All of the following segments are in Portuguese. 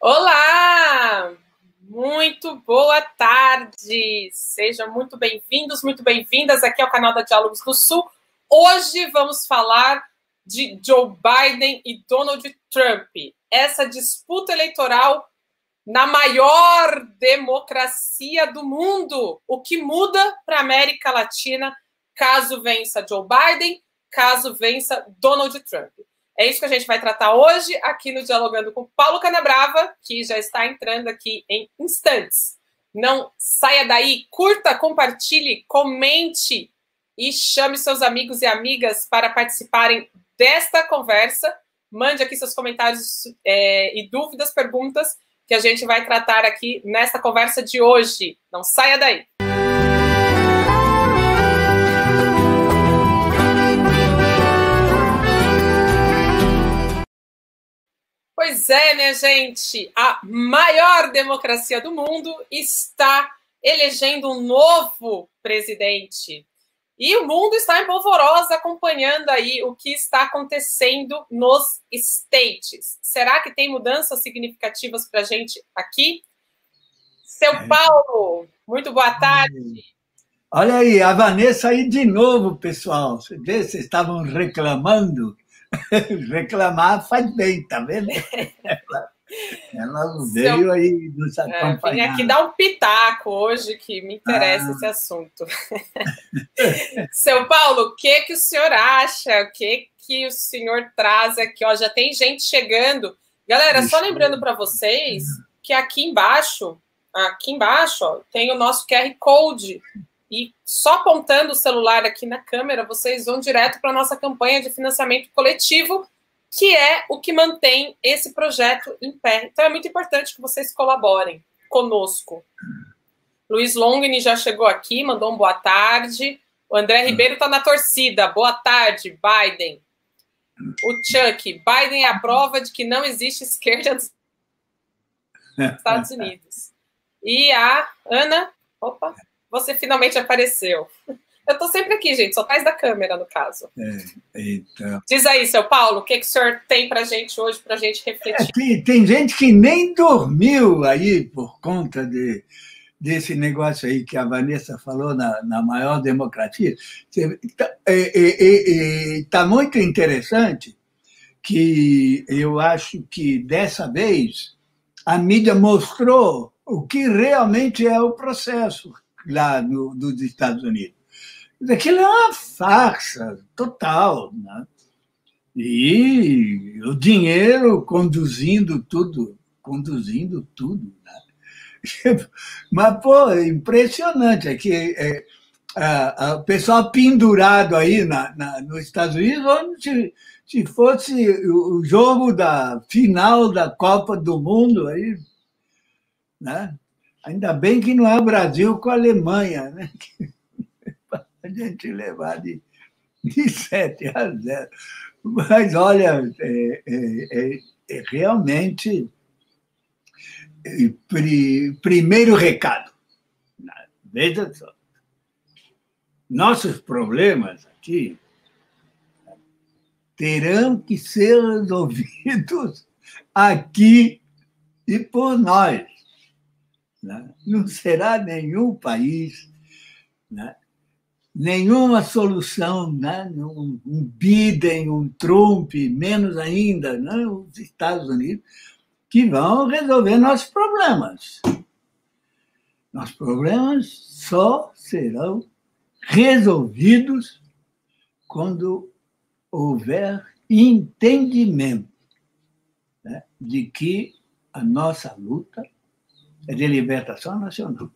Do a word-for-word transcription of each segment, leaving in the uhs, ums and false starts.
Olá! Muito boa tarde! Sejam muito bem-vindos, muito bem-vindas aqui ao canal da Diálogos do Sul. Hoje vamos falar de Joe Biden e Donald Trump. Essa disputa eleitoral na maior democracia do mundo. O que muda para a América Latina caso vença Joe Biden, caso vença Donald Trump. É isso que a gente vai tratar hoje aqui no Dialogando com Paulo Cannabrava, que já está entrando aqui em instantes. Não saia daí, curta, compartilhe, comente e chame seus amigos e amigas para participarem desta conversa. Mande aqui seus comentários é, e dúvidas, perguntas, que a gente vai tratar aqui nesta conversa de hoje. Não saia daí. Pois é, minha gente, a maior democracia do mundo está elegendo um novo presidente. E o mundo está em polvorosa acompanhando aí o que está acontecendo nos States. Será que tem mudanças significativas para a gente aqui? Seu Paulo, muito boa tarde. Olha aí, a Vanessa aí de novo, pessoal. Você vê, vocês estavam reclamando. Reclamar faz bem, tá vendo? Ela, ela veio Seu... aí nos acompanhar. Vim aqui dar um pitaco hoje, que me interessa ah. esse assunto. Seu Paulo, o que, que o senhor acha? O que, que o senhor traz aqui? Ó, já tem gente chegando. Galera, Isso. só lembrando para vocês que aqui embaixo, aqui embaixo, ó, tem o nosso Q R Code. E só apontando o celular aqui na câmera, vocês vão direto para a nossa campanha de financiamento coletivo, que é o que mantém esse projeto em pé. Então é muito importante que vocês colaborem conosco. Luiz Longini já chegou aqui, mandou um boa tarde. O André Ribeiro está na torcida. Boa tarde, Biden. O Chuck, Biden é a prova de que não existe esquerda nos Estados Unidos. E a Ana, opa... Você finalmente apareceu. Eu estou sempre aqui, gente, só atrás da câmera, no caso. É, então. Diz aí, seu Paulo, o que, que o senhor tem para a gente hoje, para a gente refletir? É, tem, tem gente que nem dormiu aí por conta de, desse negócio aí que a Vanessa falou na, na maior democracia. Está é, é, é, tá muito interessante que eu acho que, dessa vez, a mídia mostrou o que realmente é o processo lá no, dos Estados Unidos. Aquilo é uma farsa total, né? E o dinheiro conduzindo tudo, conduzindo tudo, né? Mas, pô, é impressionante. É que, é, a, a, o pessoal pendurado aí na, na, nos Estados Unidos, onde se, se fosse o jogo da final da Copa do Mundo, aí, né? Ainda bem que não é o Brasil com a Alemanha, né? A gente levar de, de sete a zero. Mas, olha, é, é, é realmente, é, pri, primeiro recado. Veja só. Nossos problemas aqui terão que ser resolvidos aqui e por nós. Não será nenhum país, né? Nenhuma solução, né? um, um Biden, um Trump, menos ainda, né? Os Estados Unidos, que vão resolver nossos problemas. Nossos problemas só serão resolvidos quando houver entendimento, né? De que a nossa luta é de libertação nacional.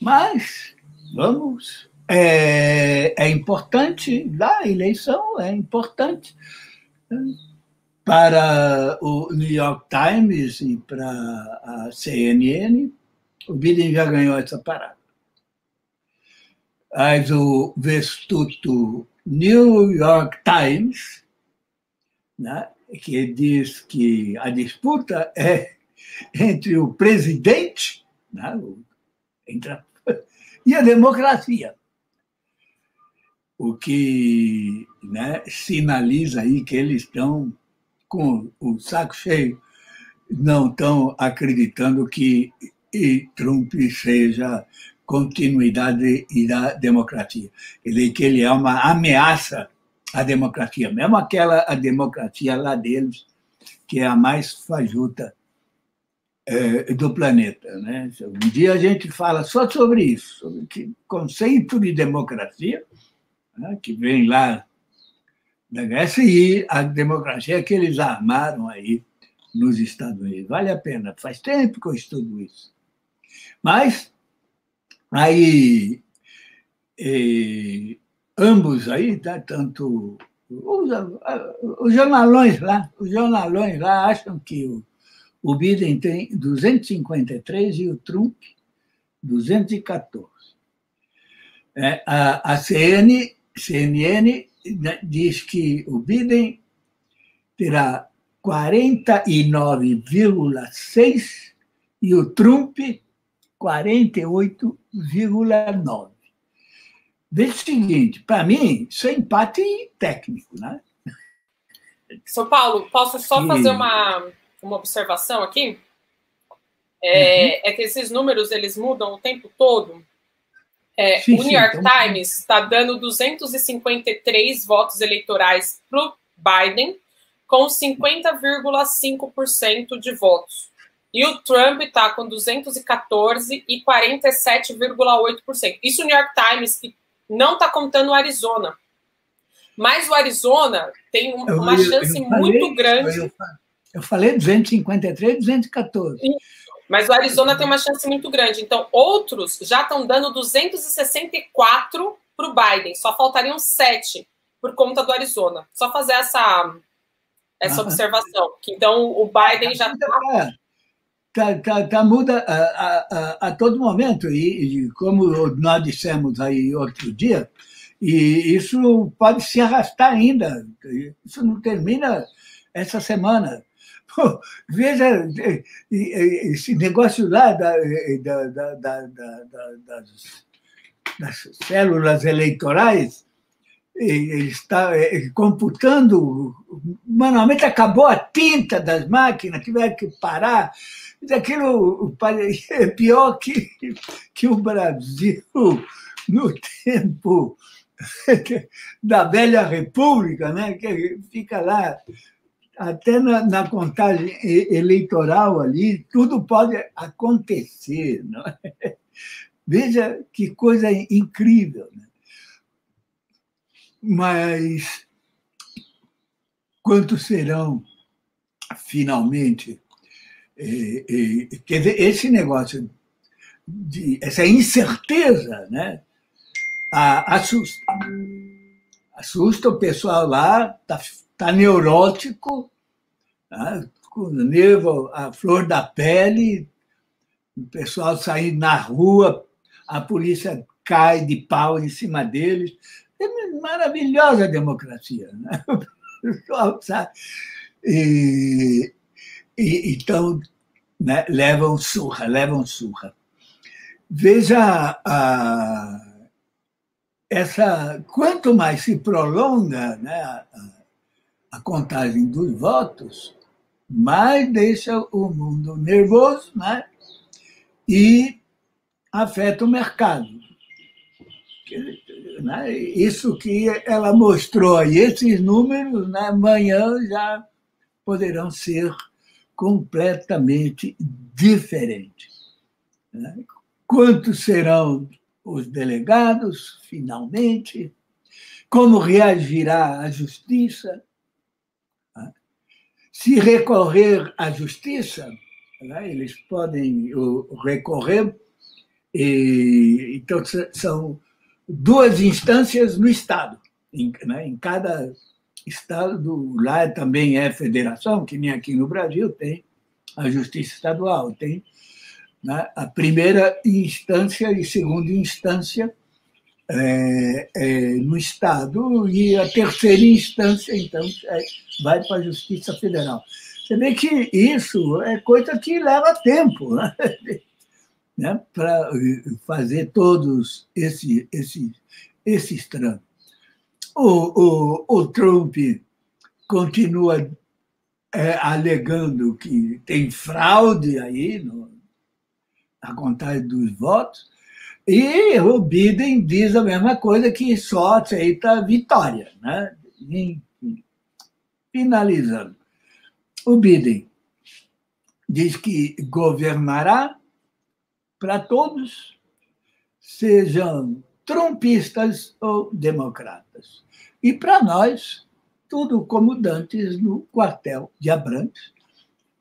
Mas, vamos, é, é importante, a eleição é importante para o New York Times e para a C N N, o Biden já ganhou essa parada. Mas o vestuto New York Times, né, que diz que a disputa é entre o presidente, né, entre a, e a democracia. O que, né, sinaliza aí que eles estão com o saco cheio não estão acreditando que Trump seja continuidade da democracia. Ele, que ele é uma ameaça à democracia, mesmo aquela a democracia lá deles, que é a mais fajuta é, do planeta. Né? Um dia a gente fala só sobre isso, sobre o conceito de democracia, né, que vem lá da Grécia, e a democracia que eles armaram aí nos Estados Unidos. Vale a pena, faz tempo que eu estudo isso. Mas, aí, e, ambos aí, tá, tanto os, os jornalões lá, os jornalões lá acham que o, o Biden tem duzentos e cinquenta e três e o Trump duzentos e quatorze. É, a a C N N diz que o Biden terá quarenta e nove vírgula seis por cento e o Trump quarenta e oito vírgula nove por cento. Veja o seguinte, para mim, isso é empate técnico, né? São Paulo, posso só fazer uma, uma observação aqui? É, uhum. é que esses números eles mudam o tempo todo. É, sim, o New York sim, então... Times está dando duzentos e cinquenta e três votos eleitorais para o Biden, com cinquenta vírgula cinco por cento de votos. E o Trump está com duzentos e quatorze e quarenta e sete vírgula oito por cento. Isso o New York Times, que não está contando o Arizona. Mas o Arizona tem um, eu, uma chance eu, eu muito falei, grande. Eu, eu falei duzentos e cinquenta e três, duzentos e quatorze. Isso. Mas o Arizona tem uma chance muito grande. Então, outros já estão dando duzentos e sessenta e quatro para o Biden. Só faltariam sete por conta do Arizona. Só fazer essa... essa ah, observação. Então, o Biden já está... Tá, tá, tá, muda a, a, a todo momento. E, e como nós dissemos aí outro dia, e isso pode se arrastar ainda. Isso não termina essa semana. Pô, veja esse negócio lá da, da, da, da, da, das, das células eleitorais. Ele está computando, manualmente acabou a tinta das máquinas, tiveram que parar. Aquilo é pior que, que o Brasil no tempo da velha República, né? Que fica lá, até na, na contagem eleitoral ali, tudo pode acontecer. Não é? Veja que coisa incrível, né? Mas quantos serão, finalmente, eh, eh, quer dizer, esse negócio, de, essa incerteza, né, a, assusta, assusta o pessoal lá, está tá neurótico, tá, com o nervo, a flor da pele, o pessoal sair na rua, a polícia cai de pau em cima deles. Maravilhosa democracia, né? e, e, então, né, levam surra, levam surra. Veja, a, essa, quanto mais se prolonga, né, a, a contagem dos votos, mais deixa o mundo nervoso, né, e afeta o mercado. Isso que ela mostrou aí, esses números, né, amanhã já poderão ser completamente diferentes. Né? Quantos serão os delegados, finalmente? Como reagirá a justiça? Se recorrer à justiça, né, eles podem recorrer, e, então são duas instâncias no Estado, em, né, em cada Estado, lá também é federação, que nem aqui no Brasil tem a Justiça Estadual, tem, né, a primeira instância e segunda instância é, é, no Estado, e a terceira instância, então, é, vai para a Justiça Federal. Você vê que isso é coisa que leva tempo, né? Né, para fazer todos esses, esses, esses trâmites. O, o, o Trump continua é, alegando que tem fraude aí no, na contagem dos votos, e o Biden diz a mesma coisa, que só aceita vitória, né? Finalizando, o Biden diz que governará para todos, sejam trumpistas ou democratas. E para nós, tudo como dantes no quartel de Abrantes.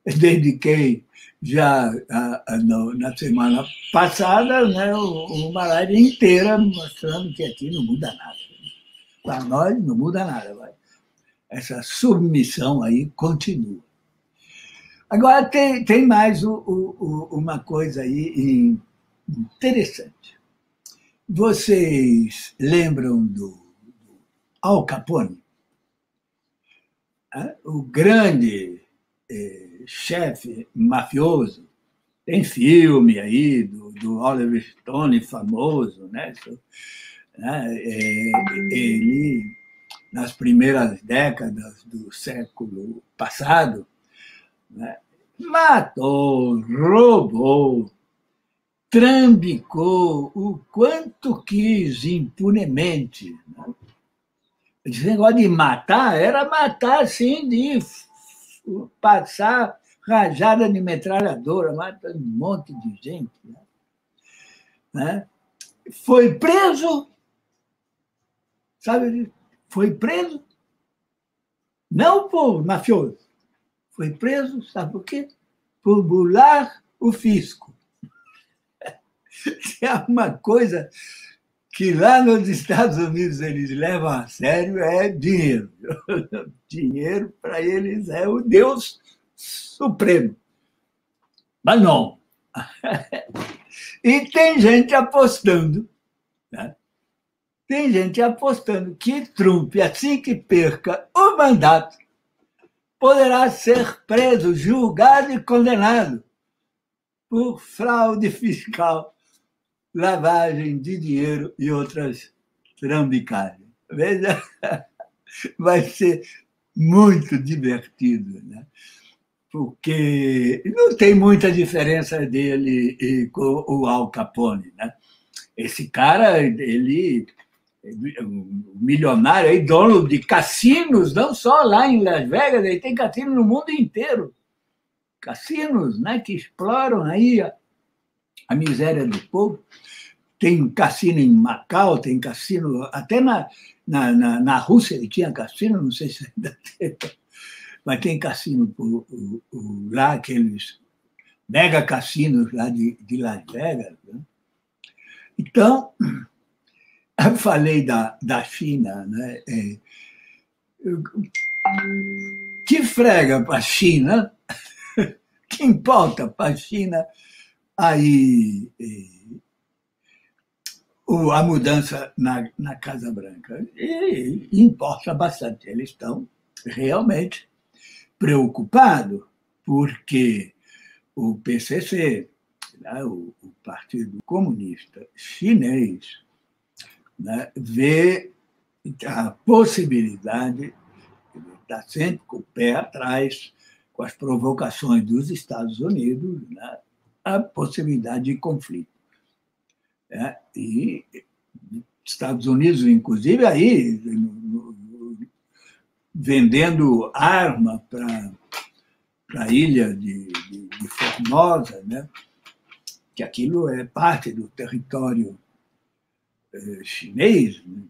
Dediquei já a, a, no, na semana passada, né, uma live inteira mostrando que aqui não muda nada. Para nós, não muda nada. Vai. Essa submissão aí continua. Agora, tem, tem mais o, o, o, uma coisa aí interessante. Vocês lembram do Al Capone? O grande eh, chefe mafioso, tem filme aí do, do Oliver Stone, famoso, né? Ele, nas primeiras décadas do século passado, né, matou, roubou, trambicou o quanto quis impunemente, né? Esse negócio de matar era matar, sim, de passar rajada de metralhadora, mata um monte de gente, né? Foi preso, sabe? Foi preso, não por mafioso, foi preso, sabe por quê? Por burlar o fisco. É uma coisa que lá nos Estados Unidos eles levam a sério, é dinheiro. Dinheiro, para eles, é o Deus supremo. Mas não. E tem gente apostando, né? Tem gente apostando que Trump, assim que perca o mandato, poderá ser preso, julgado e condenado por fraude fiscal, lavagem de dinheiro e outras trambicagens. Veja, vai ser muito divertido, né? Porque não tem muita diferença dele com o Al Capone, né? Esse cara, ele é um milionário, é dono de cassinos, não só lá em Las Vegas, ele tem cassinos no mundo inteiro. Cassinos, né, que exploram aí a a miséria do povo. Tem cassino em Macau, tem cassino... Até na, na, na, na Rússia ele tinha cassino, não sei se ainda tem. Mas tem cassino por, por, por lá, aqueles mega cassinos lá de, de Las Vegas, né? Então, eu falei da, da China, né? É, que frega para a China, que importa para a China... Aí, a mudança na, na Casa Branca, e importa bastante. Eles estão realmente preocupados, porque o P C C, o Partido Comunista Chinês, vê a possibilidade, está sempre com o pé atrás com as provocações dos Estados Unidos, né? A possibilidade de conflito. É, e Estados Unidos, inclusive, aí no, no, vendendo arma para a ilha de, de, de Formosa, né? Que aquilo é parte do território eh, chinês, né?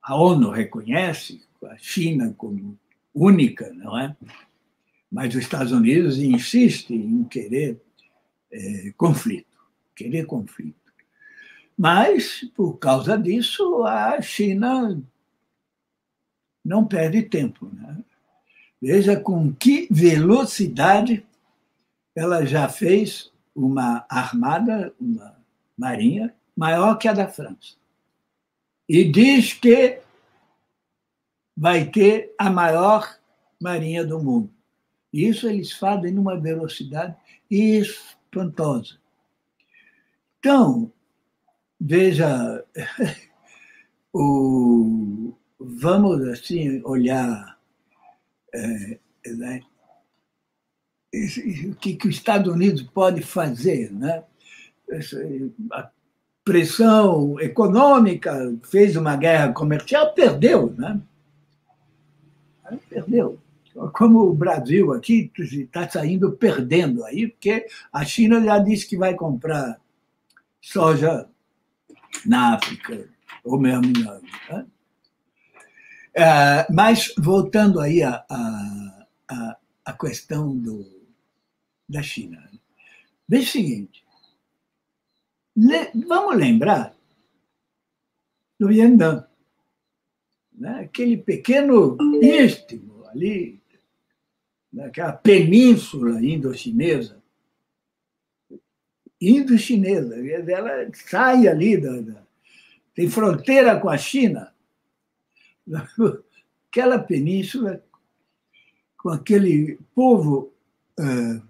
A ONU reconhece a China como única, não é? Mas os Estados Unidos insistem em querer É, conflito, querer conflito. Mas, por causa disso, a China não perde tempo, né? Veja com que velocidade ela já fez uma armada, uma marinha, maior que a da França. E diz que vai ter a maior marinha do mundo. Isso eles fazem numa velocidade espantosa. Espantosa. Então, veja, o, vamos assim olhar é, né, o que, que os Estados Unidos pode fazer, né? A pressão econômica, fez uma guerra comercial, perdeu, né? Perdeu. Como o Brasil aqui está saindo perdendo aí, porque a China já disse que vai comprar soja na África, ou mesmo na, né? É, mas, voltando aí a, a, a, a questão do, da China, veja o seguinte, le, vamos lembrar do Vietnã, né? Aquele pequeno istmo ali, aquela península indochinesa, indochinesa, ela sai ali, da, da, tem fronteira com a China, aquela península com aquele povo uh,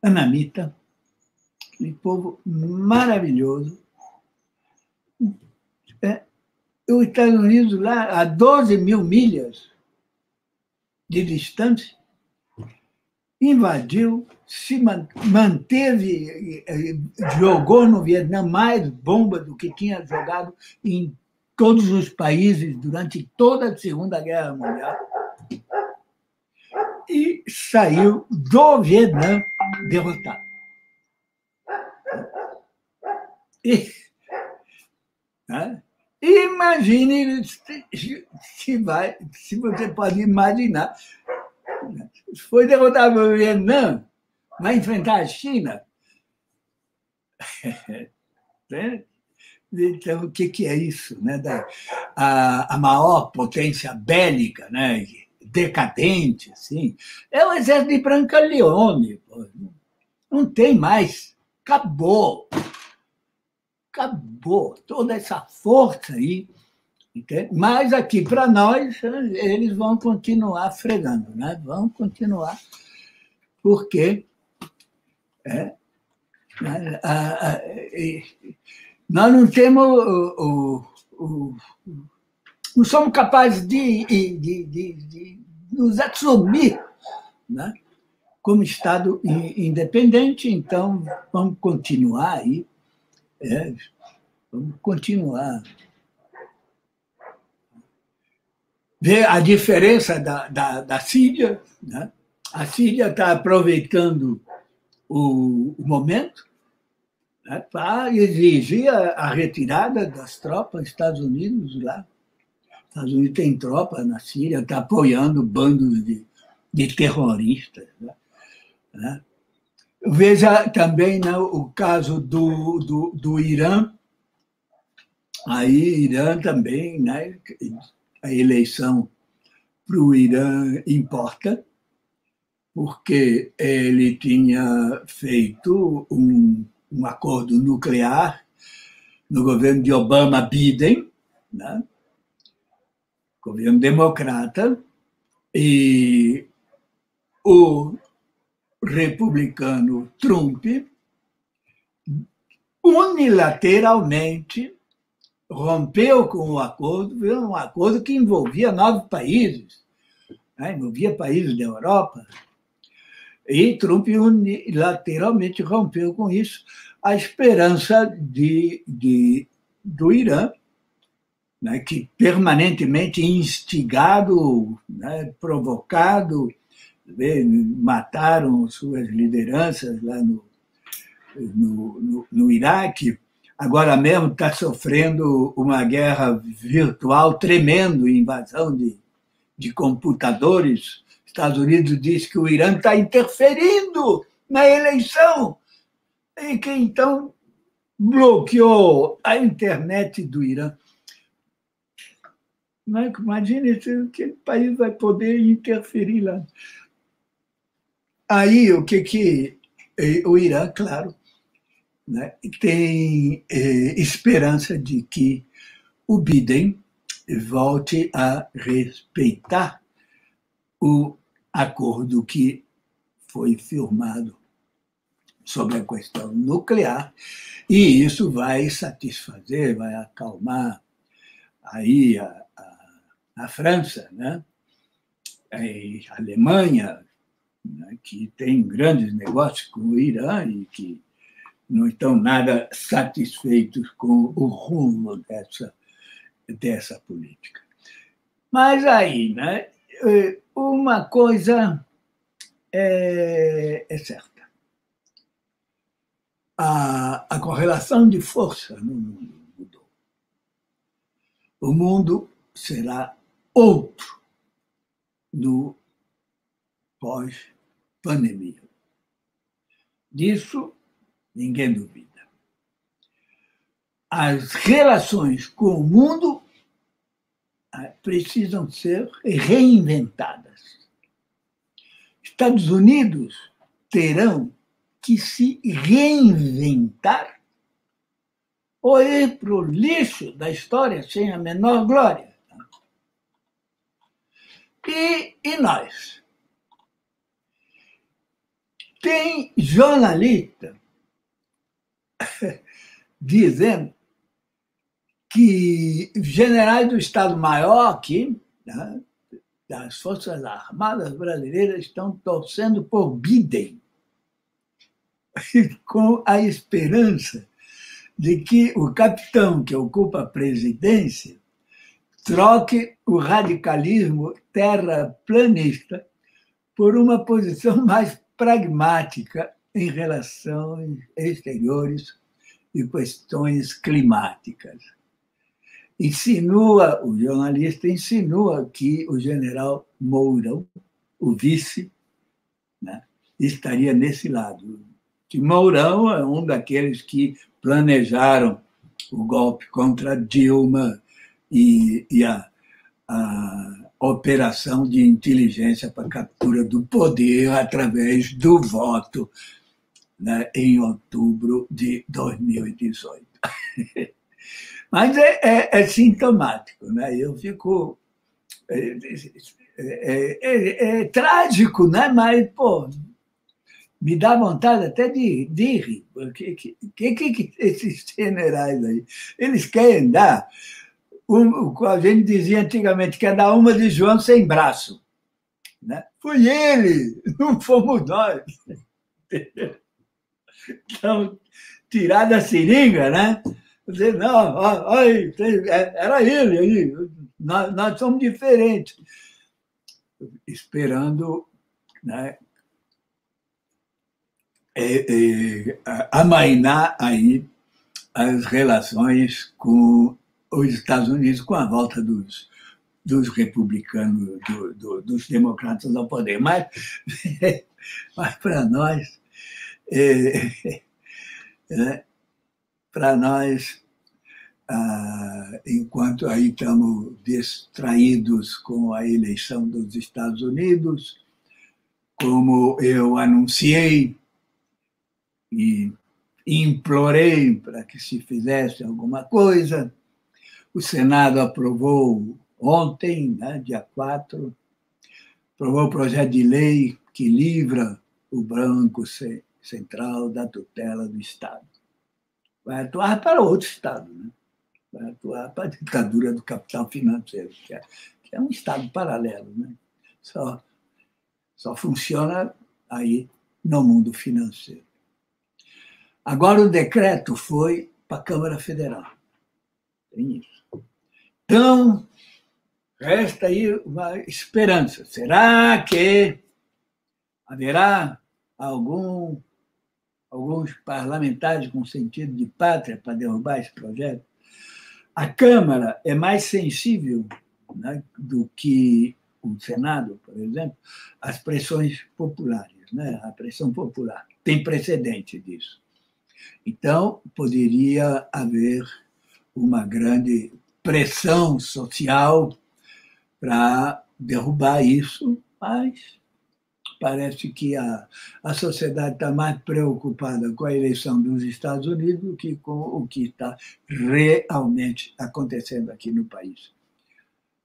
anamita, aquele povo maravilhoso. É, os Estados Unidos lá, a doze mil milhas de distância, invadiu, se manteve, jogou no Vietnã mais bomba do que tinha jogado em todos os países durante toda a Segunda Guerra Mundial, e saiu do Vietnã derrotado. E, né? Imagine se vai, se você pode imaginar, foi derrotado pelo Vietnã, vai enfrentar a China. Entende? Então, o que é isso, né? Da, a, a maior potência bélica, né? Decadente, assim, é o exército de Brancaleone. Pô. Não tem mais. Acabou. Acabou. Toda essa força aí. Entende? Mas aqui, para nós, eles vão continuar fregando, né? Vão continuar, porque... É, a, a, a, e, nós não temos, o, o, o, não somos capazes de, de, de, de nos assumir, né? Como Estado independente, então vamos continuar aí, é, vamos continuar. Ver a diferença da, da, da Síria, né? A Síria está aproveitando o, o momento, né, para exigir a, a retirada das tropas dos Estados Unidos lá. Os Estados Unidos tem tropa na Síria, está apoiando bandos de, de terroristas. Né, né. Veja também, né, o caso do, do, do Irã. Aí, Irã também, né, a eleição para o Irã importa, porque ele tinha feito um um acordo nuclear no governo de Obama Biden, né? Governo democrata, e o republicano Trump unilateralmente rompeu com o acordo, um acordo que envolvia nove países, né? Envolvia países da Europa, e Trump unilateralmente rompeu com isso. A esperança de, de, do Irã, né, que permanentemente instigado, né, provocado, mataram suas lideranças lá no, no, no, no Iraque, agora mesmo está sofrendo uma guerra virtual tremenda, invasão de, de computadores. Estados Unidos diz que o Irã está interferindo na eleição, e que então bloqueou a internet do Irã. Mas imagine que o país vai poder interferir lá. Aí o que que o Irã, claro, né, tem é, esperança de que o Biden volte a respeitar o acordo que foi firmado sobre a questão nuclear, e isso vai satisfazer, vai acalmar aí a, a, a França, né? A Alemanha, né, que tem grandes negócios com o Irã e que não estão nada satisfeitos com o rumo dessa, dessa política. Mas aí, né, uma coisa é, é certa. A, a correlação de força no mundo mudou. O mundo será outro no pós-pandemia. Disso ninguém duvida. As relações com o mundo precisam ser reinventadas. Estados Unidos terão que se reinventar ou ir para o lixo da história sem a menor glória. E, e nós? Tem jornalista dizendo que generais do Estado-Maior aqui, né, das Forças Armadas Brasileiras, estão torcendo por Biden, com a esperança de que o capitão que ocupa a presidência troque o radicalismo terraplanista por uma posição mais pragmática em relações exteriores e questões climáticas. Insinua, o jornalista insinua que o general Mourão, o vice, né, estaria nesse lado. Que Mourão é um daqueles que planejaram o golpe contra Dilma e, e a, a operação de inteligência para a captura do poder através do voto, né, em outubro de dois mil e dezoito. Mas é, é, é sintomático, né? Eu fico... É, é, é, é trágico, né? Mas, pô, me dá vontade até de, de rir. O que, que, que esses generais aí? Eles querem dar... Um, a gente dizia antigamente, quer dar uma de João sem braço. Né? Foi ele, não fomos nós. Entendeu? Então, tirar da seringa, né? Dizer, não, ó, ó, era ele, ele. Nós, nós somos diferentes. Esperando, né, é, é, amainar aí as relações com os Estados Unidos, com a volta dos, dos republicanos, do, do, dos democratas ao poder. Mas, mas para nós... É, é, para nós, ah, enquanto aí estamos distraídos com a eleição dos Estados Unidos, como eu anunciei e implorei para que se fizesse alguma coisa, o Senado aprovou ontem, né, dia quatro, aprovou o projeto de lei que livra o Banco Central da tutela do Estado. Vai atuar para outro Estado, né? Vai atuar para a ditadura do capital financeiro, que é, que é um Estado paralelo, né? Só, só funciona aí no mundo financeiro. Agora o decreto foi para a Câmara Federal. Tem isso. Então, resta aí uma esperança. Será que haverá algum... alguns parlamentares com sentido de pátria para derrubar esse projeto? A Câmara é mais sensível, né, do que o Senado, por exemplo, às pressões populares, né? A pressão popular tem precedente disso. Então, poderia haver uma grande pressão social para derrubar isso, mas... parece que a, a sociedade está mais preocupada com a eleição dos Estados Unidos do que com o que está realmente acontecendo aqui no país.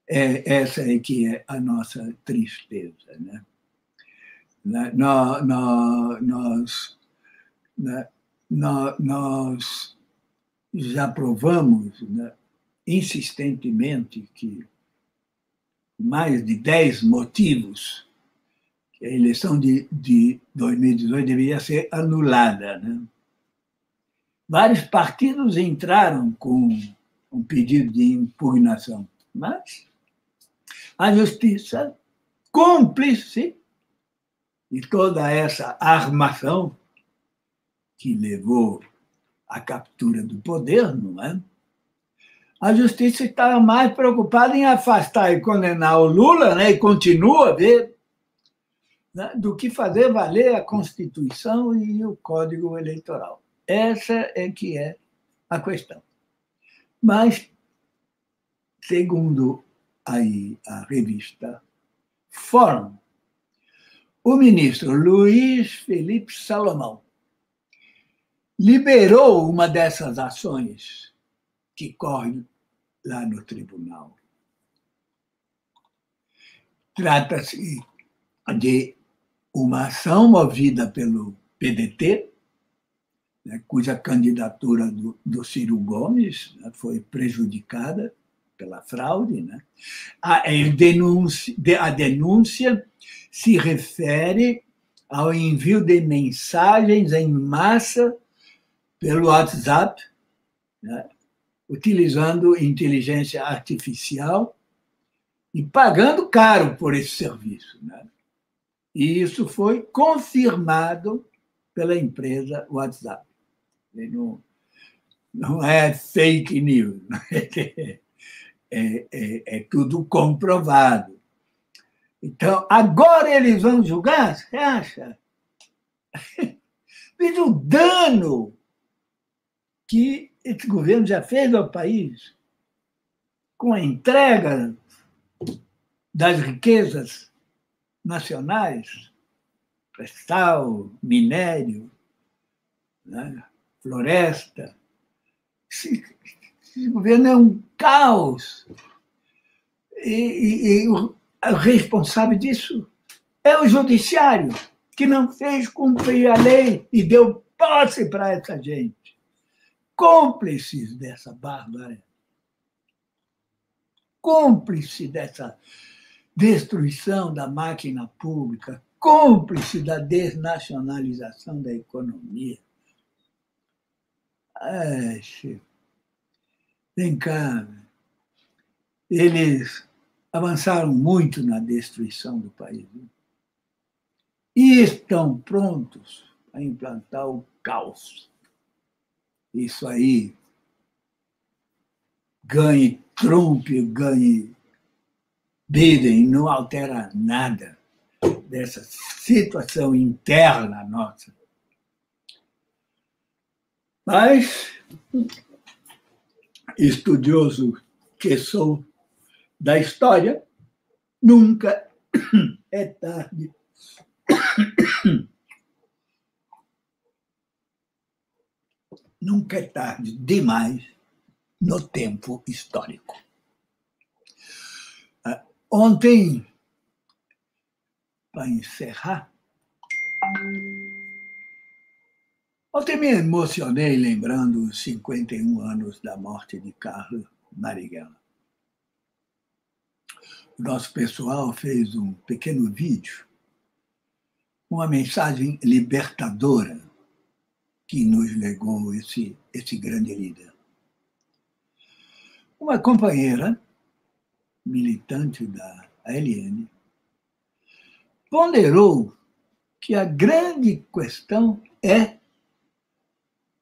É, essa é que é a nossa tristeza, né? Nós, nós, nós, nós já provamos, né, insistentemente que mais de dez motivos que a eleição de, de dois mil e dezoito deveria ser anulada, né? Vários partidos entraram com um pedido de impugnação, mas a justiça, cúmplice de toda essa armação que levou à captura do poder, não é? A justiça estava mais preocupada em afastar e condenar o Lula, né, e continua a ver, né, do que fazer valer a Constituição e o Código Eleitoral. Essa é que é a questão. Mas, segundo aí a revista Fórum, o ministro Luiz Felipe Salomão liberou uma dessas ações que corre lá no tribunal. Trata-se de uma ação movida pelo P D T, né, cuja candidatura do, do Ciro Gomes, né, foi prejudicada pela fraude, né? A denúncia, a denúncia se refere ao envio de mensagens em massa pelo WhatsApp, né, utilizando inteligência artificial e pagando caro por esse serviço, né? E isso foi confirmado pela empresa WhatsApp. Não, não é fake news, é, é, é tudo comprovado. Então, agora eles vão julgar? Você acha? Veja o dano que esse governo já fez ao país com a entrega das riquezas nacionais, pré-sal, minério, né, floresta. Esse, esse governo é um caos. E, e, e o responsável disso é o judiciário, que não fez cumprir a lei e deu posse para essa gente. Cúmplices dessa bárbara, cúmplice dessa destruição da máquina pública, cúmplice da desnacionalização da economia. Ai, Chico, vem cá. Eles avançaram muito na destruição do país, viu? E estão prontos a implantar o caos. Isso aí, ganhe Trump, ganhe Biden, não altera nada dessa situação interna nossa. Mas, estudioso que sou da história, nunca é tarde Nunca é tarde demais no tempo histórico. Ontem, para encerrar, ontem me emocionei lembrando os cinquenta e um anos da morte de Carlos Marighella. O nosso pessoal fez um pequeno vídeo, uma mensagem libertadora, que nos legou esse, esse grande líder. Uma companheira, militante da A L N, ponderou que a grande questão é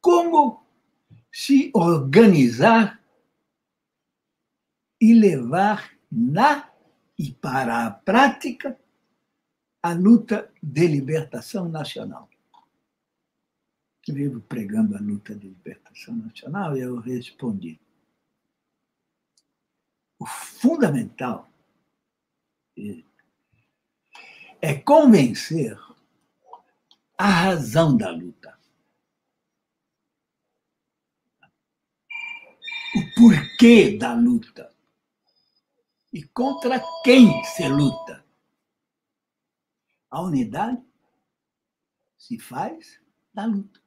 como se organizar e levar na e para a prática a luta de libertação nacional. Eu vivo pregando a luta de libertação nacional e eu respondi. O fundamental é convencer a razão da luta. O porquê da luta. E contra quem se luta. A unidade se faz da luta.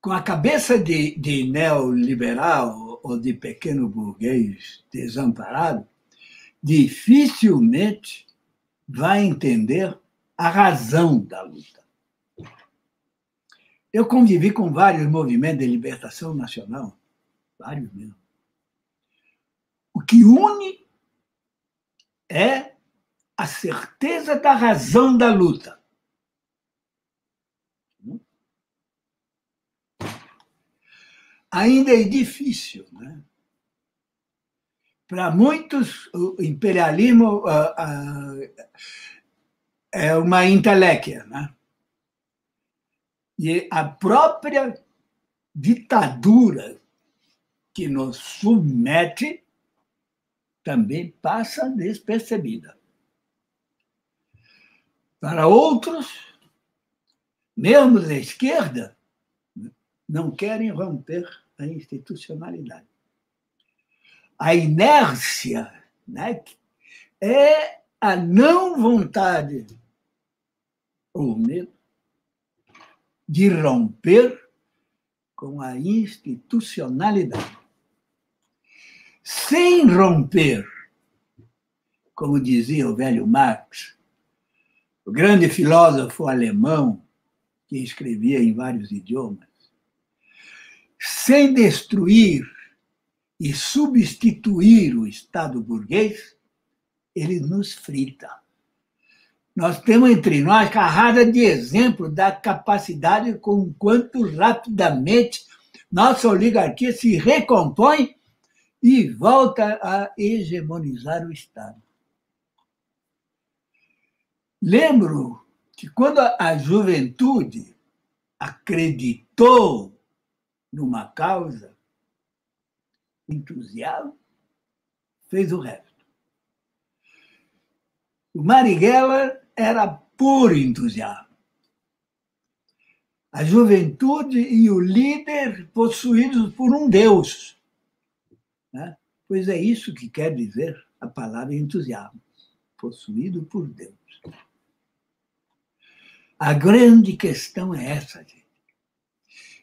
Com a cabeça de, de neoliberal ou de pequeno burguês desamparado, dificilmente vai entender a razão da luta. Eu convivi com vários movimentos de libertação nacional, vários mesmo. O que une é a certeza da razão da luta. Ainda é difícil, né? Para muitos, o imperialismo é uma entelequia, né? E a própria ditadura que nos submete também passa despercebida. Para outros, mesmo da esquerda, não querem romper a institucionalidade. A inércia, né, é a não vontade ou medo de romper com a institucionalidade. Sem romper, como dizia o velho Marx, o grande filósofo alemão que escrevia em vários idiomas, sem destruir e substituir o Estado burguês, ele nos frita. Nós temos entre nós carrada de exemplo da capacidade com quanto rapidamente nossa oligarquia se recompõe e volta a hegemonizar o Estado. Lembro que quando a juventude acreditou numa causa, entusiasmo, fez o resto. O Marighella era puro entusiasmo. A juventude e o líder possuídos por um Deus, né? Pois é isso que quer dizer a palavra entusiasmo, possuído por Deus. A grande questão é essa, gente.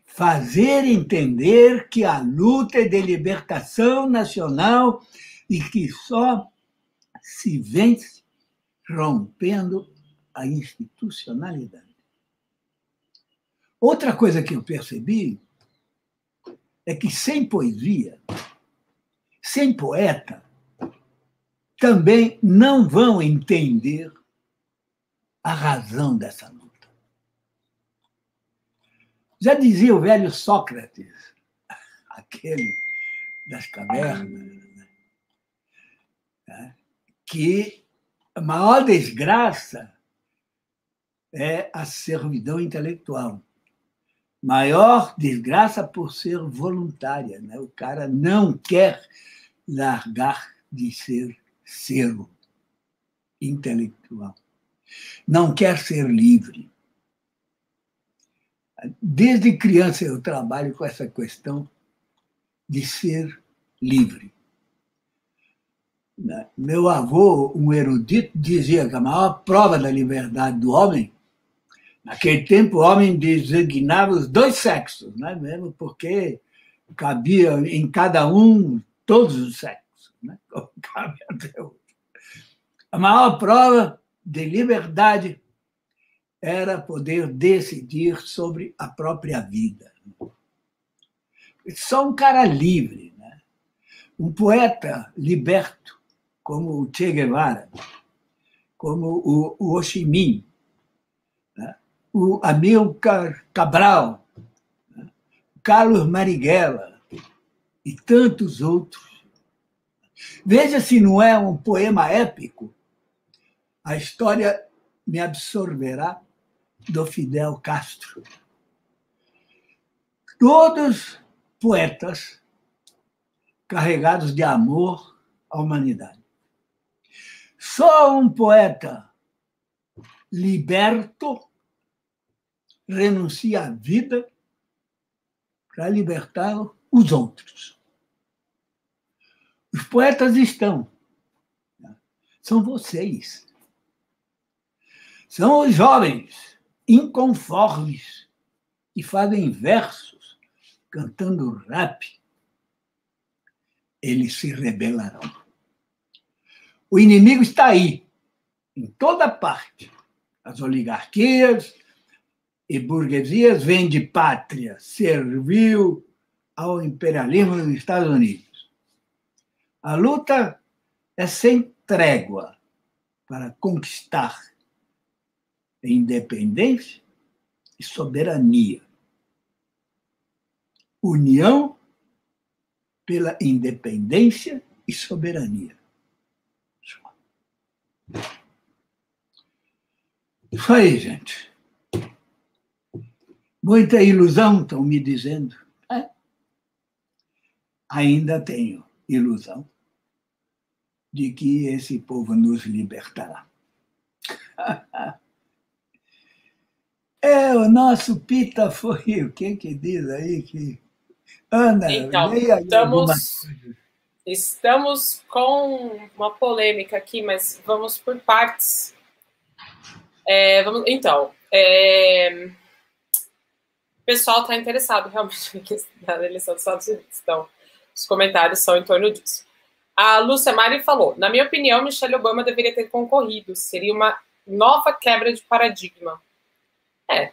Fazer entender que a luta é de libertação nacional e que só se vence rompendo a institucionalidade. Outra coisa que eu percebi é que sem poesia, sem poeta, também não vão entender a razão dessa luta. Já dizia o velho Sócrates, aquele das cavernas, né? Que a maior desgraça é a servidão intelectual. Maior desgraça por ser voluntária, né? O cara não quer largar de ser servo intelectual. Não quer ser livre. Desde criança eu trabalho com essa questão de ser livre. Meu avô, um erudito, dizia que a maior prova da liberdade do homem, naquele tempo o homem designava os dois sexos, né? Mesmo porque cabia em cada um todos os sexos, né? Como cabe até hoje. A maior prova de liberdade era poder decidir sobre a própria vida. Só um cara livre, né? Um poeta liberto, como o Che Guevara, como o, o Ho Chi Minh, né? O Amilcar Cabral, né? Carlos Marighella e tantos outros. Veja se não é um poema épico. A história me absorverá do Fidel Castro. Todos poetas carregados de amor à humanidade. Só um poeta liberto renuncia à vida para libertar os outros. Os poetas estão. São vocês. São os jovens inconformes que fazem versos cantando rap. Eles se rebelarão. O inimigo está aí, em toda parte. As oligarquias e burguesias vendem pátria, servil ao imperialismo dos Estados Unidos. A luta é sem trégua para conquistar independência e soberania. União pela independência e soberania. Isso aí, gente. Muita ilusão, estão me dizendo. É. Ainda tenho ilusão de que esse povo nos libertará. É, o nosso Pita foi... O que que diz aí que... Ana, então, estamos, estamos com uma polêmica aqui, mas vamos por partes. É, vamos, então, é, o pessoal está interessado realmente na eleição dos Estados Unidos, então os comentários são em torno disso. A Lúcia Mari falou, na minha opinião, Michelle Obama deveria ter concorrido, seria uma nova quebra de paradigma. É,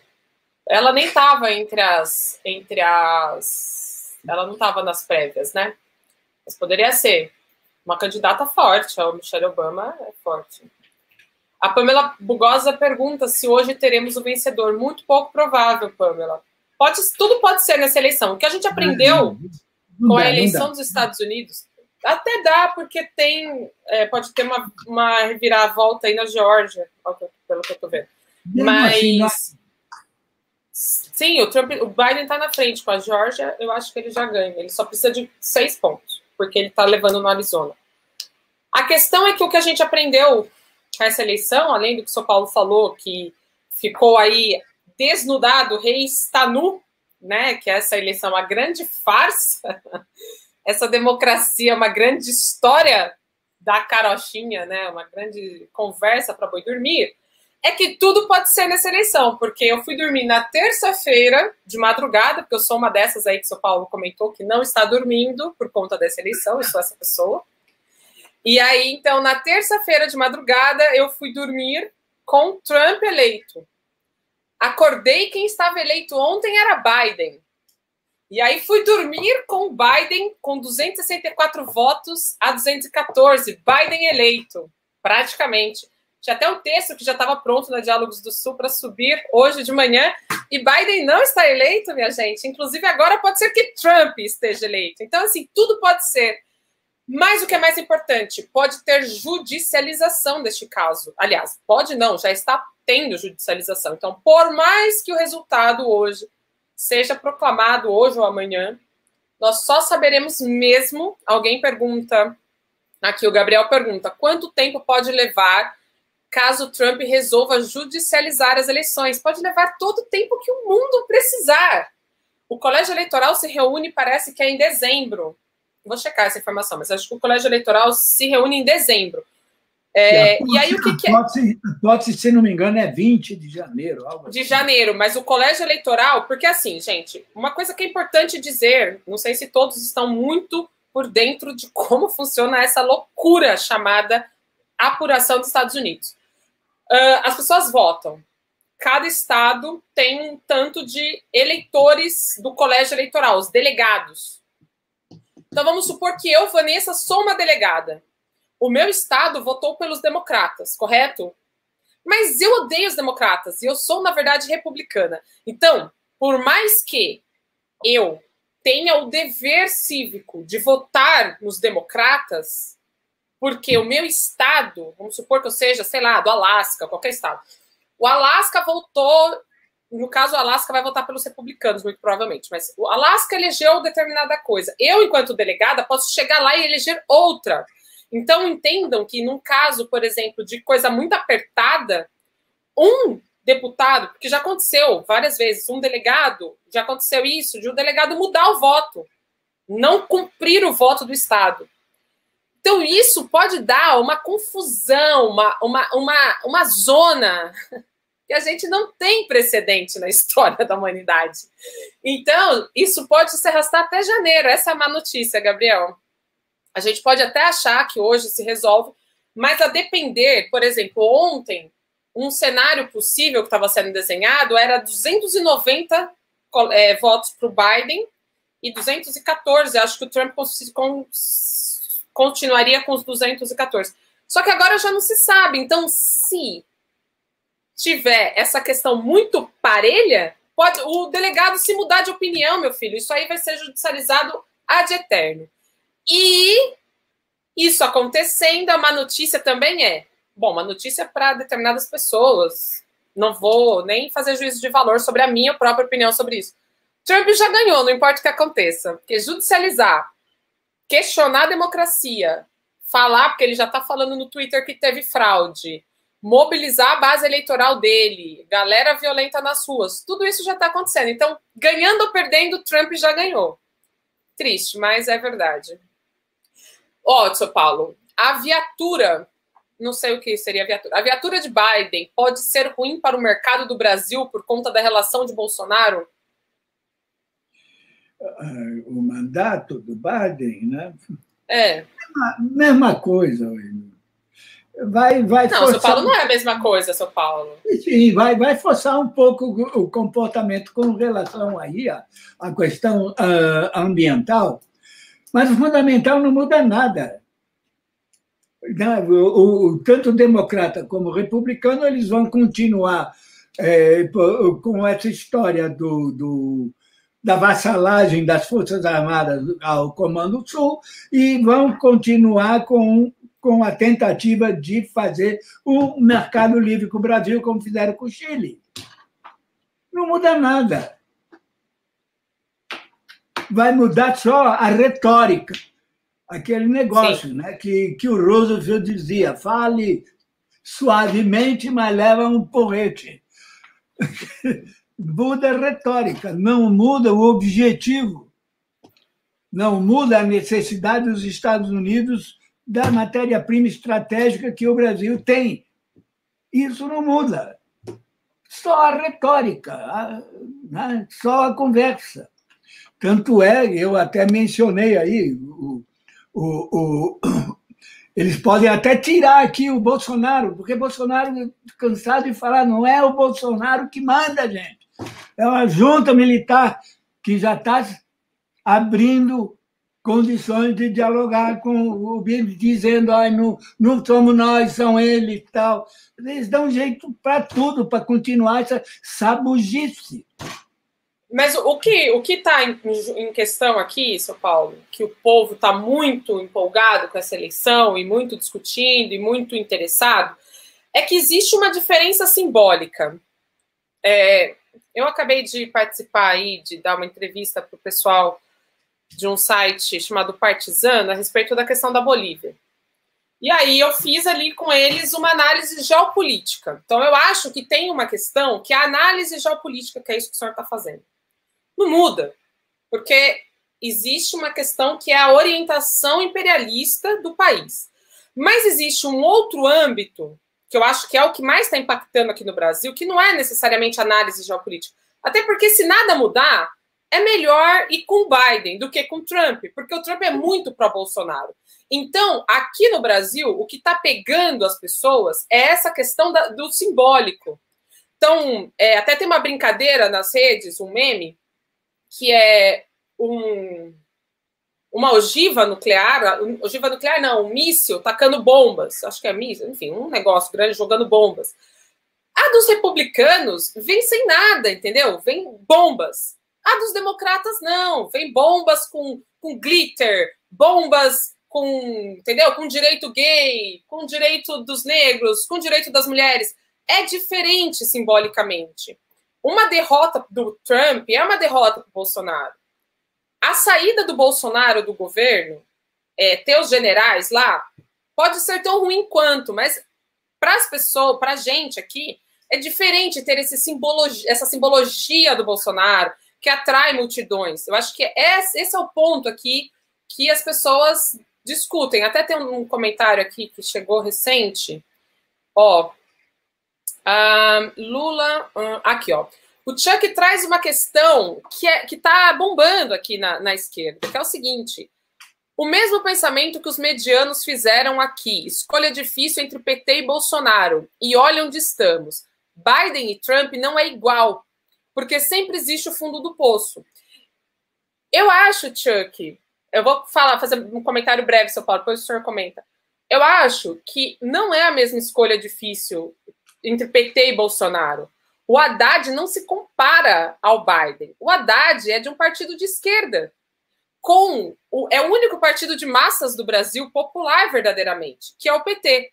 ela nem estava entre as... entre as ela não estava nas prévias, né? Mas poderia ser uma candidata forte. A Michelle Obama é forte. A Pamela Bugosa pergunta se hoje teremos o vencedor. Muito pouco provável, Pamela. Pode, tudo pode ser nessa eleição. O que a gente aprendeu com a eleição dos Estados Unidos, até dá, porque tem, é, pode ter uma, uma reviravolta aí na Geórgia, pelo que eu estou vendo. Mas... Sim, o, Trump, o Biden está na frente com a Geórgia, eu acho que ele já ganha. Ele só precisa de seis pontos, porque ele está levando no Arizona. A questão é que o que a gente aprendeu com essa eleição, além do que o São Paulo falou, que ficou aí desnudado, o rei está nu, né? Que essa eleição é uma grande farsa, essa democracia é uma grande história da carochinha, né? Uma grande conversa para boi dormir. É que tudo pode ser nessa eleição, porque eu fui dormir na terça-feira de madrugada, porque eu sou uma dessas aí que o São Paulo comentou, que não está dormindo por conta dessa eleição, eu sou essa pessoa. E aí, então, na terça-feira de madrugada, eu fui dormir com Trump eleito. Acordei, quem estava eleito ontem era Biden. E aí fui dormir com Biden com duzentos e sessenta e quatro votos a duzentos e quatorze, Biden eleito, praticamente. Tinha até um texto que já estava pronto na Diálogos do Sul para subir hoje de manhã. E Biden não está eleito, minha gente. Inclusive, agora pode ser que Trump esteja eleito. Então, assim, tudo pode ser. Mas o que é mais importante, pode ter judicialização deste caso. Aliás, pode não, já está tendo judicialização. Então, por mais que o resultado hoje seja proclamado hoje ou amanhã, nós só saberemos mesmo... Alguém pergunta... Aqui o Gabriel pergunta, quanto tempo pode levar... caso Trump resolva judicializar as eleições. Pode levar todo o tempo que o mundo precisar. O Colégio Eleitoral se reúne, parece que é em dezembro. Vou checar essa informação, mas acho que o Colégio Eleitoral se reúne em dezembro. É, e, a e aí o que, que é? A hipótese, se não me engano, é vinte de janeiro. Algo de assim. Janeiro, mas o Colégio Eleitoral... Porque assim, gente, uma coisa que é importante dizer, não sei se todos estão muito por dentro de como funciona essa loucura chamada apuração dos Estados Unidos. Uh, as pessoas votam. Cada estado tem um tanto de eleitores do colégio eleitoral, os delegados. Então, vamos supor que eu, Vanessa, sou uma delegada. O meu estado votou pelos democratas, correto? Mas eu odeio os democratas e eu sou, na verdade, republicana. Então, por mais que eu tenha o dever cívico de votar nos democratas... Porque o meu estado, vamos supor que eu seja, sei lá, do Alasca, qualquer estado. O Alasca votou, no caso o Alasca vai votar pelos republicanos, muito provavelmente, mas o Alasca elegeu determinada coisa. Eu, enquanto delegada, posso chegar lá e eleger outra. Então, entendam que num caso, por exemplo, de coisa muito apertada, um deputado, porque já aconteceu várias vezes, um delegado, já aconteceu isso, de um delegado mudar o voto, não cumprir o voto do estado. Então, isso pode dar uma confusão, uma, uma, uma, uma zona que a gente não tem precedente na história da humanidade. Então, isso pode se arrastar até janeiro. Essa é a má notícia, Gabriel. A gente pode até achar que hoje se resolve, Mas a depender, por exemplo, ontem, um cenário possível que estava sendo desenhado era duzentos e noventa é, votos para o Biden e duzentos e quatorze. Acho que o Trump continuaria com os duzentos e quatorze. Só que agora já não se sabe. Então, se tiver essa questão muito parelha, pode o delegado se mudar de opinião, meu filho. Isso aí vai ser judicializado ad eterno. E isso acontecendo, uma notícia também é... Bom, uma notícia para determinadas pessoas. Não vou nem fazer juízo de valor sobre a minha própria opinião sobre isso. Trump já ganhou, não importa o que aconteça. Porque judicializar, questionar a democracia, falar, porque ele já está falando no Twitter que teve fraude, mobilizar a base eleitoral dele, galera violenta nas ruas, tudo isso já está acontecendo. Então, ganhando ou perdendo, Trump já ganhou. Triste, mas é verdade. Ó, São Paulo, a viatura... Não sei o que seria a viatura. A viatura de Biden pode ser ruim para o mercado do Brasil por conta da relação de Bolsonaro? O mandato do Biden, né? É. Mesma, mesma coisa. Vai, vai não, forçar... São Paulo não é a mesma coisa, São Paulo. Sim, vai, vai forçar um pouco o comportamento com relação aí à, à questão uh, ambiental, mas o fundamental não muda nada. O, o, tanto democrata como republicano, eles vão continuar é, com essa história do, do, da vassalagem das Forças Armadas ao Comando Sul e vão continuar com, com a tentativa de fazer o mercado livre com o Brasil, como fizeram com o Chile. Não muda nada. Vai mudar só a retórica. Aquele negócio, né, que, que o Roosevelt dizia, fale suavemente, mas leva um porrete. Muda a retórica, não muda o objetivo, não muda a necessidade dos Estados Unidos da matéria-prima estratégica que o Brasil tem. Isso não muda. Só a retórica, a, né, só a conversa. Tanto é, eu até mencionei aí... o O, o, eles podem até tirar aqui o Bolsonaro, porque Bolsonaro, cansado de falar, não é o Bolsonaro que manda, gente. É uma junta militar que já está abrindo condições de dialogar com o Biden, dizendo ah, não, não somos nós, são eles e tal. Eles dão jeito para tudo, para continuar essa sabugice. Mas o que o que está em, em questão aqui, São Paulo, que o povo está muito empolgado com essa eleição e muito discutindo e muito interessado, é que existe uma diferença simbólica. É, eu acabei de participar aí, de dar uma entrevista para o pessoal de um site chamado Partizano a respeito da questão da Bolívia. E aí eu fiz ali com eles uma análise geopolítica. Então eu acho que tem uma questão que a análise geopolítica, que é isso que o senhor está fazendo, não muda, porque existe uma questão que é a orientação imperialista do país. Mas existe um outro âmbito, que eu acho que é o que mais está impactando aqui no Brasil, que não é necessariamente análise geopolítica. Até porque se nada mudar, é melhor ir com Biden do que com Trump, porque o Trump é muito pró-Bolsonaro. Então, aqui no Brasil, o que está pegando as pessoas é essa questão da, do simbólico. Então, é, até tem uma brincadeira nas redes, um meme, que é um, uma ogiva nuclear, um, ogiva nuclear não, um míssil tacando bombas, acho que é míssil, enfim, um negócio grande jogando bombas. A dos republicanos vem sem nada, entendeu? Vem bombas. A dos democratas não, vem bombas com, com glitter, bombas com, entendeu? Com direito gay, com direito dos negros, com direito das mulheres. É diferente simbolicamente. Uma derrota do Trump é uma derrota do Bolsonaro. A saída do Bolsonaro do governo, é, ter os generais lá, pode ser tão ruim quanto, mas para as pessoas, para a gente aqui, é diferente ter esse simbologia, essa simbologia do Bolsonaro, que atrai multidões. Eu acho que esse é o ponto aqui que as pessoas discutem. Até tem um comentário aqui que chegou recente. Ó, Uh, Lula, uh, aqui ó, o Chuck traz uma questão que é, que está bombando aqui na, na esquerda, que é o seguinte: O mesmo pensamento que os medianos fizeram aqui. Escolha difícil entre P T e Bolsonaro. E olha onde estamos. Biden e Trump não é igual, porque sempre existe o fundo do poço. Eu acho, Chuck, eu vou falar, fazer um comentário breve, seu Paulo, depois o senhor comenta. Eu acho que não é a mesma escolha difícil entre P T e Bolsonaro. O Haddad não se compara ao Biden. O Haddad é de um partido de esquerda. Com o, é o único partido de massas do Brasil popular, verdadeiramente, que é o P T.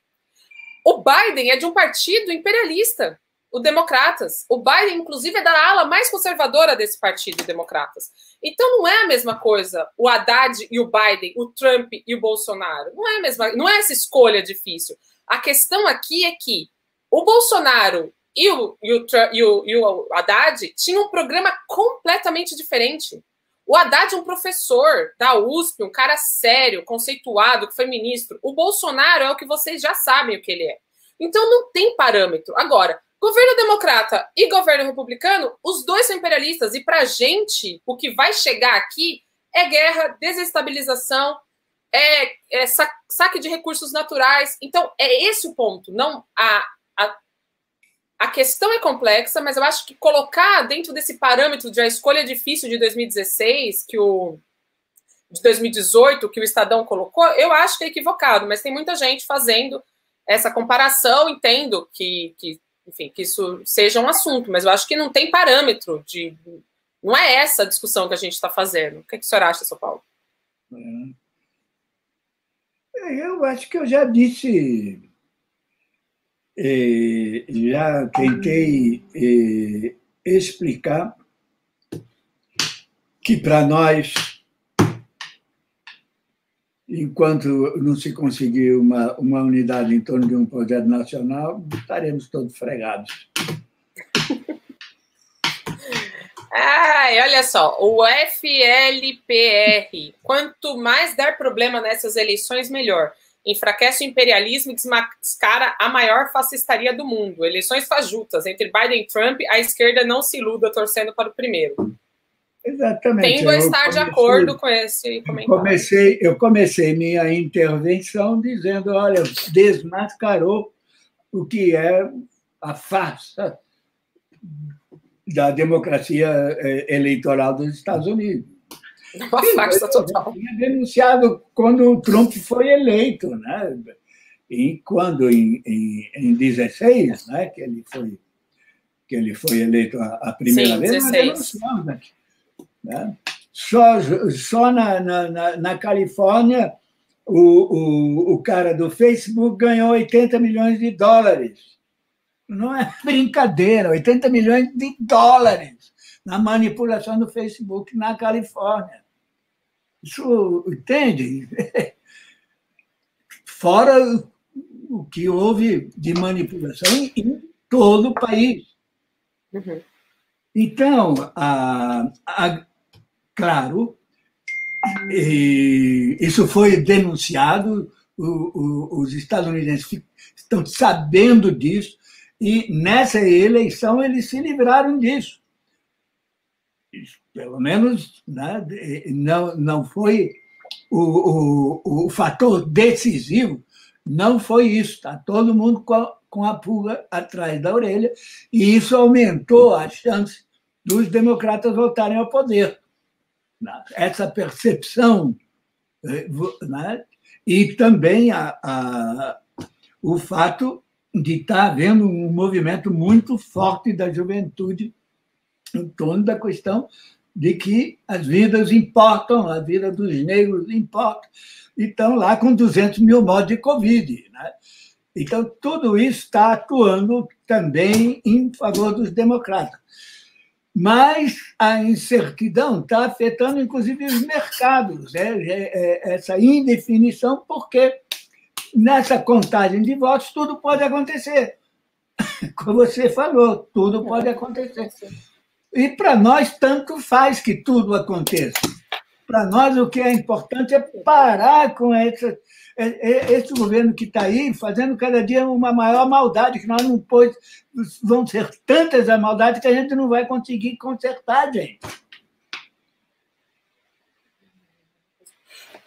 O Biden é de um partido imperialista, o Democratas. O Biden, inclusive, é da ala mais conservadora desse partido, Democratas. Então não é a mesma coisa o Haddad e o Biden, o Trump e o Bolsonaro. Não é a mesma, não é essa escolha difícil. A questão aqui é que o Bolsonaro e o, e o, e o, e o Haddad tinham um programa completamente diferente. O Haddad é um professor da U S P, um cara sério, conceituado, que foi ministro. O Bolsonaro é o que vocês já sabem o que ele é. Então não tem parâmetro. Agora, governo democrata e governo republicano, os dois são imperialistas. E pra gente, o que vai chegar aqui é guerra, desestabilização, é, é saque de recursos naturais. Então é esse o ponto. Não, a, a, a questão é complexa, mas eu acho que colocar dentro desse parâmetro de a escolha difícil de dois mil e dezesseis, que o, de dois mil e dezoito, que o Estadão colocou, eu acho que é equivocado, mas tem muita gente fazendo essa comparação, entendo que, que, enfim, que isso seja um assunto, mas eu acho que não tem parâmetro, de, não é essa a discussão que a gente está fazendo. O que, é que o senhor acha, São Paulo? Eu acho que eu já disse... E já tentei e, explicar que, para nós, enquanto não se conseguir uma, uma unidade em torno de um projeto nacional, estaremos todos fregados. Ai, olha só, o F L P R, quanto mais der problema nessas eleições, melhor. Enfraquece o imperialismo e desmascara a maior fascistaria do mundo. Eleições fajutas. Entre Biden e Trump, a esquerda não se iluda torcendo para o primeiro. Exatamente. Tendo a estar comecei, de acordo com esse comentário. Comecei, eu comecei minha intervenção dizendo, olha, desmascarou o que é a farsa da democracia eleitoral dos Estados Unidos. Uma farsa total. Eu tinha denunciado quando o Trump foi eleito, né? E quando em, em, em dezesseis, né, que ele foi que ele foi eleito a, a primeira Sim, vez, dezesseis. Nós denunciamos, né? Só só na, na, na Califórnia o, o o cara do Facebook ganhou oitenta milhões de dólares. Não é brincadeira, oitenta milhões de dólares. Na manipulação do Facebook na Califórnia. Isso, entende? Fora o que houve de manipulação em todo o país. Uhum. Então, a, a, claro, isso foi denunciado, o, o, os estadunidenses estão sabendo disso, e nessa eleição eles se livraram disso. Pelo menos, né, não, não foi o, o, o fator decisivo, não foi isso. Está todo mundo com a, com a pulga atrás da orelha, e isso aumentou a chance dos democratas voltarem ao poder. Essa percepção, né, e também a, a, o fato de estar havendo um movimento muito forte da juventude em torno da questão de que as vidas importam, a vida dos negros importa, e estão lá com duzentos mil mortes de Covid. Né? Então, tudo isso está atuando também em favor dos democratas. Mas a incertidão está afetando, inclusive, os mercados, né? Essa indefinição, porque nessa contagem de votos tudo pode acontecer. Como você falou, tudo pode acontecer. E para nós, tanto faz que tudo aconteça. Para nós, o que é importante é parar com essa, esse governo que está aí, fazendo cada dia uma maior maldade, que nós não podemos. Vão ser tantas as maldades que a gente não vai conseguir consertar, gente.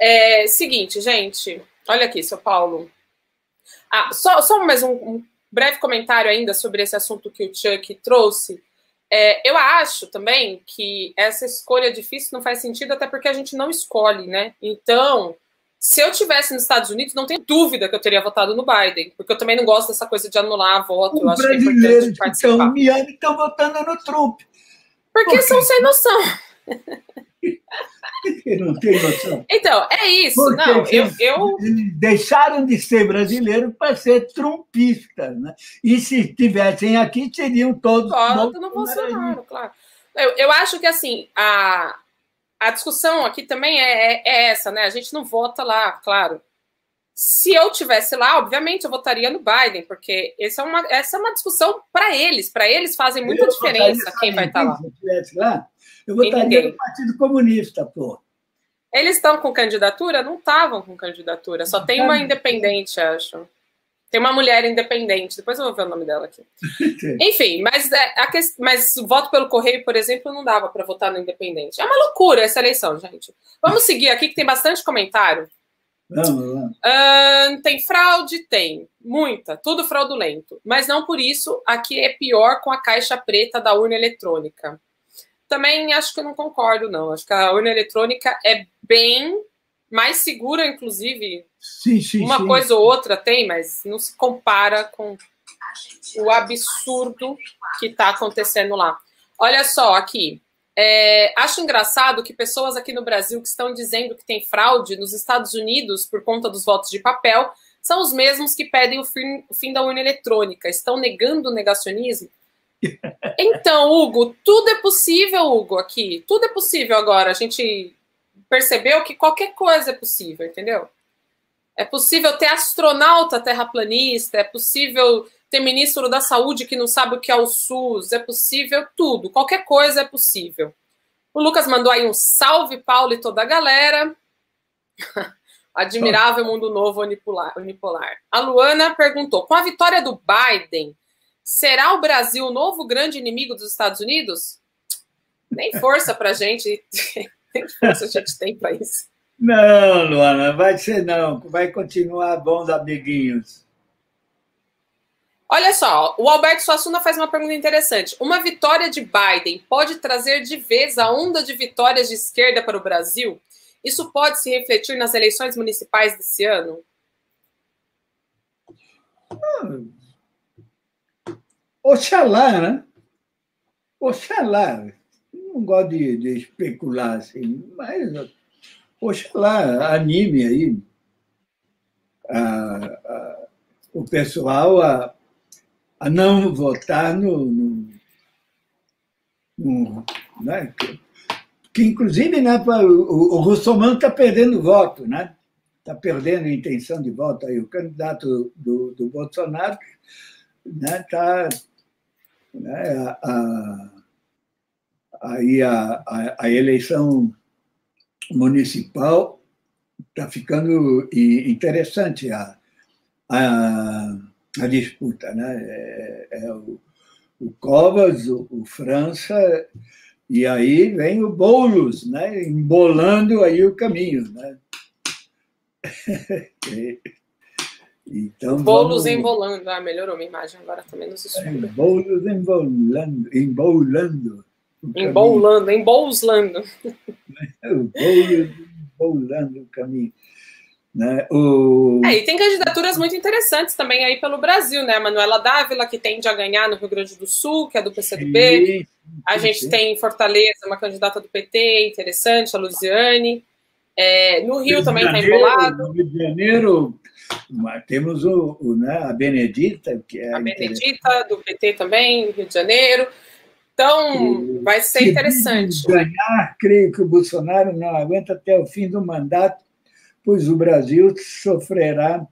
É, seguinte, gente, olha aqui, seu Paulo. Ah, só, só mais um, um breve comentário ainda sobre esse assunto que o Chuck trouxe. É, eu acho também que essa escolha difícil não faz sentido, até porque a gente não escolhe, né? Então, se eu estivesse nos Estados Unidos, não tenho dúvida que eu teria votado no Biden, porque eu também não gosto dessa coisa de anular voto. O eu acho brasileiro que é importante participar. Então, e estão votando no Trump. Porque por são sem noção. Não tem noção. Então, é isso. Porque não, eu, eu... deixaram de ser brasileiro para ser trumpista, né? E se estivessem aqui, seriam todos... Voto no Bolsonaro, claro. Eu, eu acho que, assim, a, a discussão aqui também é, é, é essa, né? A gente não vota lá, claro. Se eu estivesse lá, obviamente, eu votaria no Biden, porque essa é uma, essa é uma discussão para eles. Para eles fazem muita eu diferença quem vai estar lá. Se eu estivesse lá, eu votaria no Partido Comunista, pô. Eles estão com candidatura? Não estavam com candidatura. Só tem uma independente, acho. Tem uma mulher independente. Depois eu vou ver o nome dela aqui. Enfim, mas, a que... mas o voto pelo correio, por exemplo, não dava para votar no independente. É uma loucura essa eleição, gente. Vamos seguir aqui, que tem bastante comentário. Vamos lá. Uh, tem fraude? Tem. Muita. Tudo fraudulento. Mas não por isso. Aqui é pior com a caixa preta da urna eletrônica. Também acho que eu não concordo, não. Acho que a urna eletrônica é bem mais segura, inclusive. Sim, sim, uma sim. coisa ou outra tem, mas não se compara com o absurdo que está acontecendo lá. Olha só aqui. É, acho engraçado que pessoas aqui no Brasil que estão dizendo que tem fraude nos Estados Unidos por conta dos votos de papel são os mesmos que pedem o fim, o fim da urna eletrônica. Estão negando o negacionismo? Então, Hugo, tudo é possível, Hugo, aqui. Tudo é possível agora. A gente percebeu que qualquer coisa é possível, entendeu? É possível ter astronauta terraplanista, é possível... ter ministro da saúde que não sabe o que é o SUS, é possível tudo, qualquer coisa é possível. O Lucas mandou aí um salve, Paulo e toda a galera. Admirável mundo novo unipolar. A Luana perguntou, com a vitória do Biden, será o Brasil o novo grande inimigo dos Estados Unidos? Nem força pra gente, nem força a gente tem pra isso. Não, Luana, vai ser não, vai continuar bons amiguinhos. Olha só, o Alberto Suassuna faz uma pergunta interessante. Uma vitória de Biden pode trazer de vez a onda de vitórias de esquerda para o Brasil? Isso pode se refletir nas eleições municipais desse ano? Hum. Oxalá, né? Oxalá. Não gosto de, de especular assim, mas oxalá anime aí a, a, o pessoal a a não votar no... no, no né? que, que, inclusive, né, o, o Russomano está perdendo voto, né? Está perdendo a intenção de voto. Aí. O candidato do, do Bolsonaro está... Né, aí né, a, a, a eleição municipal está ficando interessante. A... a a disputa, né? É, é o, o Covas, o, o França, e aí vem o Boulos, né? Embolando aí o caminho, né? Então, Boulos vamos... embolando, ah, melhorou minha imagem agora também não se escura. Boulos embolando, embolando. Embolando, embolslando. O Boulos embolando o caminho. Né? O... É, e tem candidaturas muito interessantes também aí pelo Brasil, né? A Manuela Dávila, que tende a ganhar no Rio Grande do Sul, que é do P C do B. A gente tem em Fortaleza uma candidata do P T interessante, a Luziane. É, no Rio, Rio também está embolado. No Rio de Janeiro, temos o, o, né, a Benedita, que é a Benedita do P T também, no Rio de Janeiro. Então, e... vai ser interessante. Ganhar, creio que o Bolsonaro não aguenta até o fim do mandato, pois o Brasil sofrerá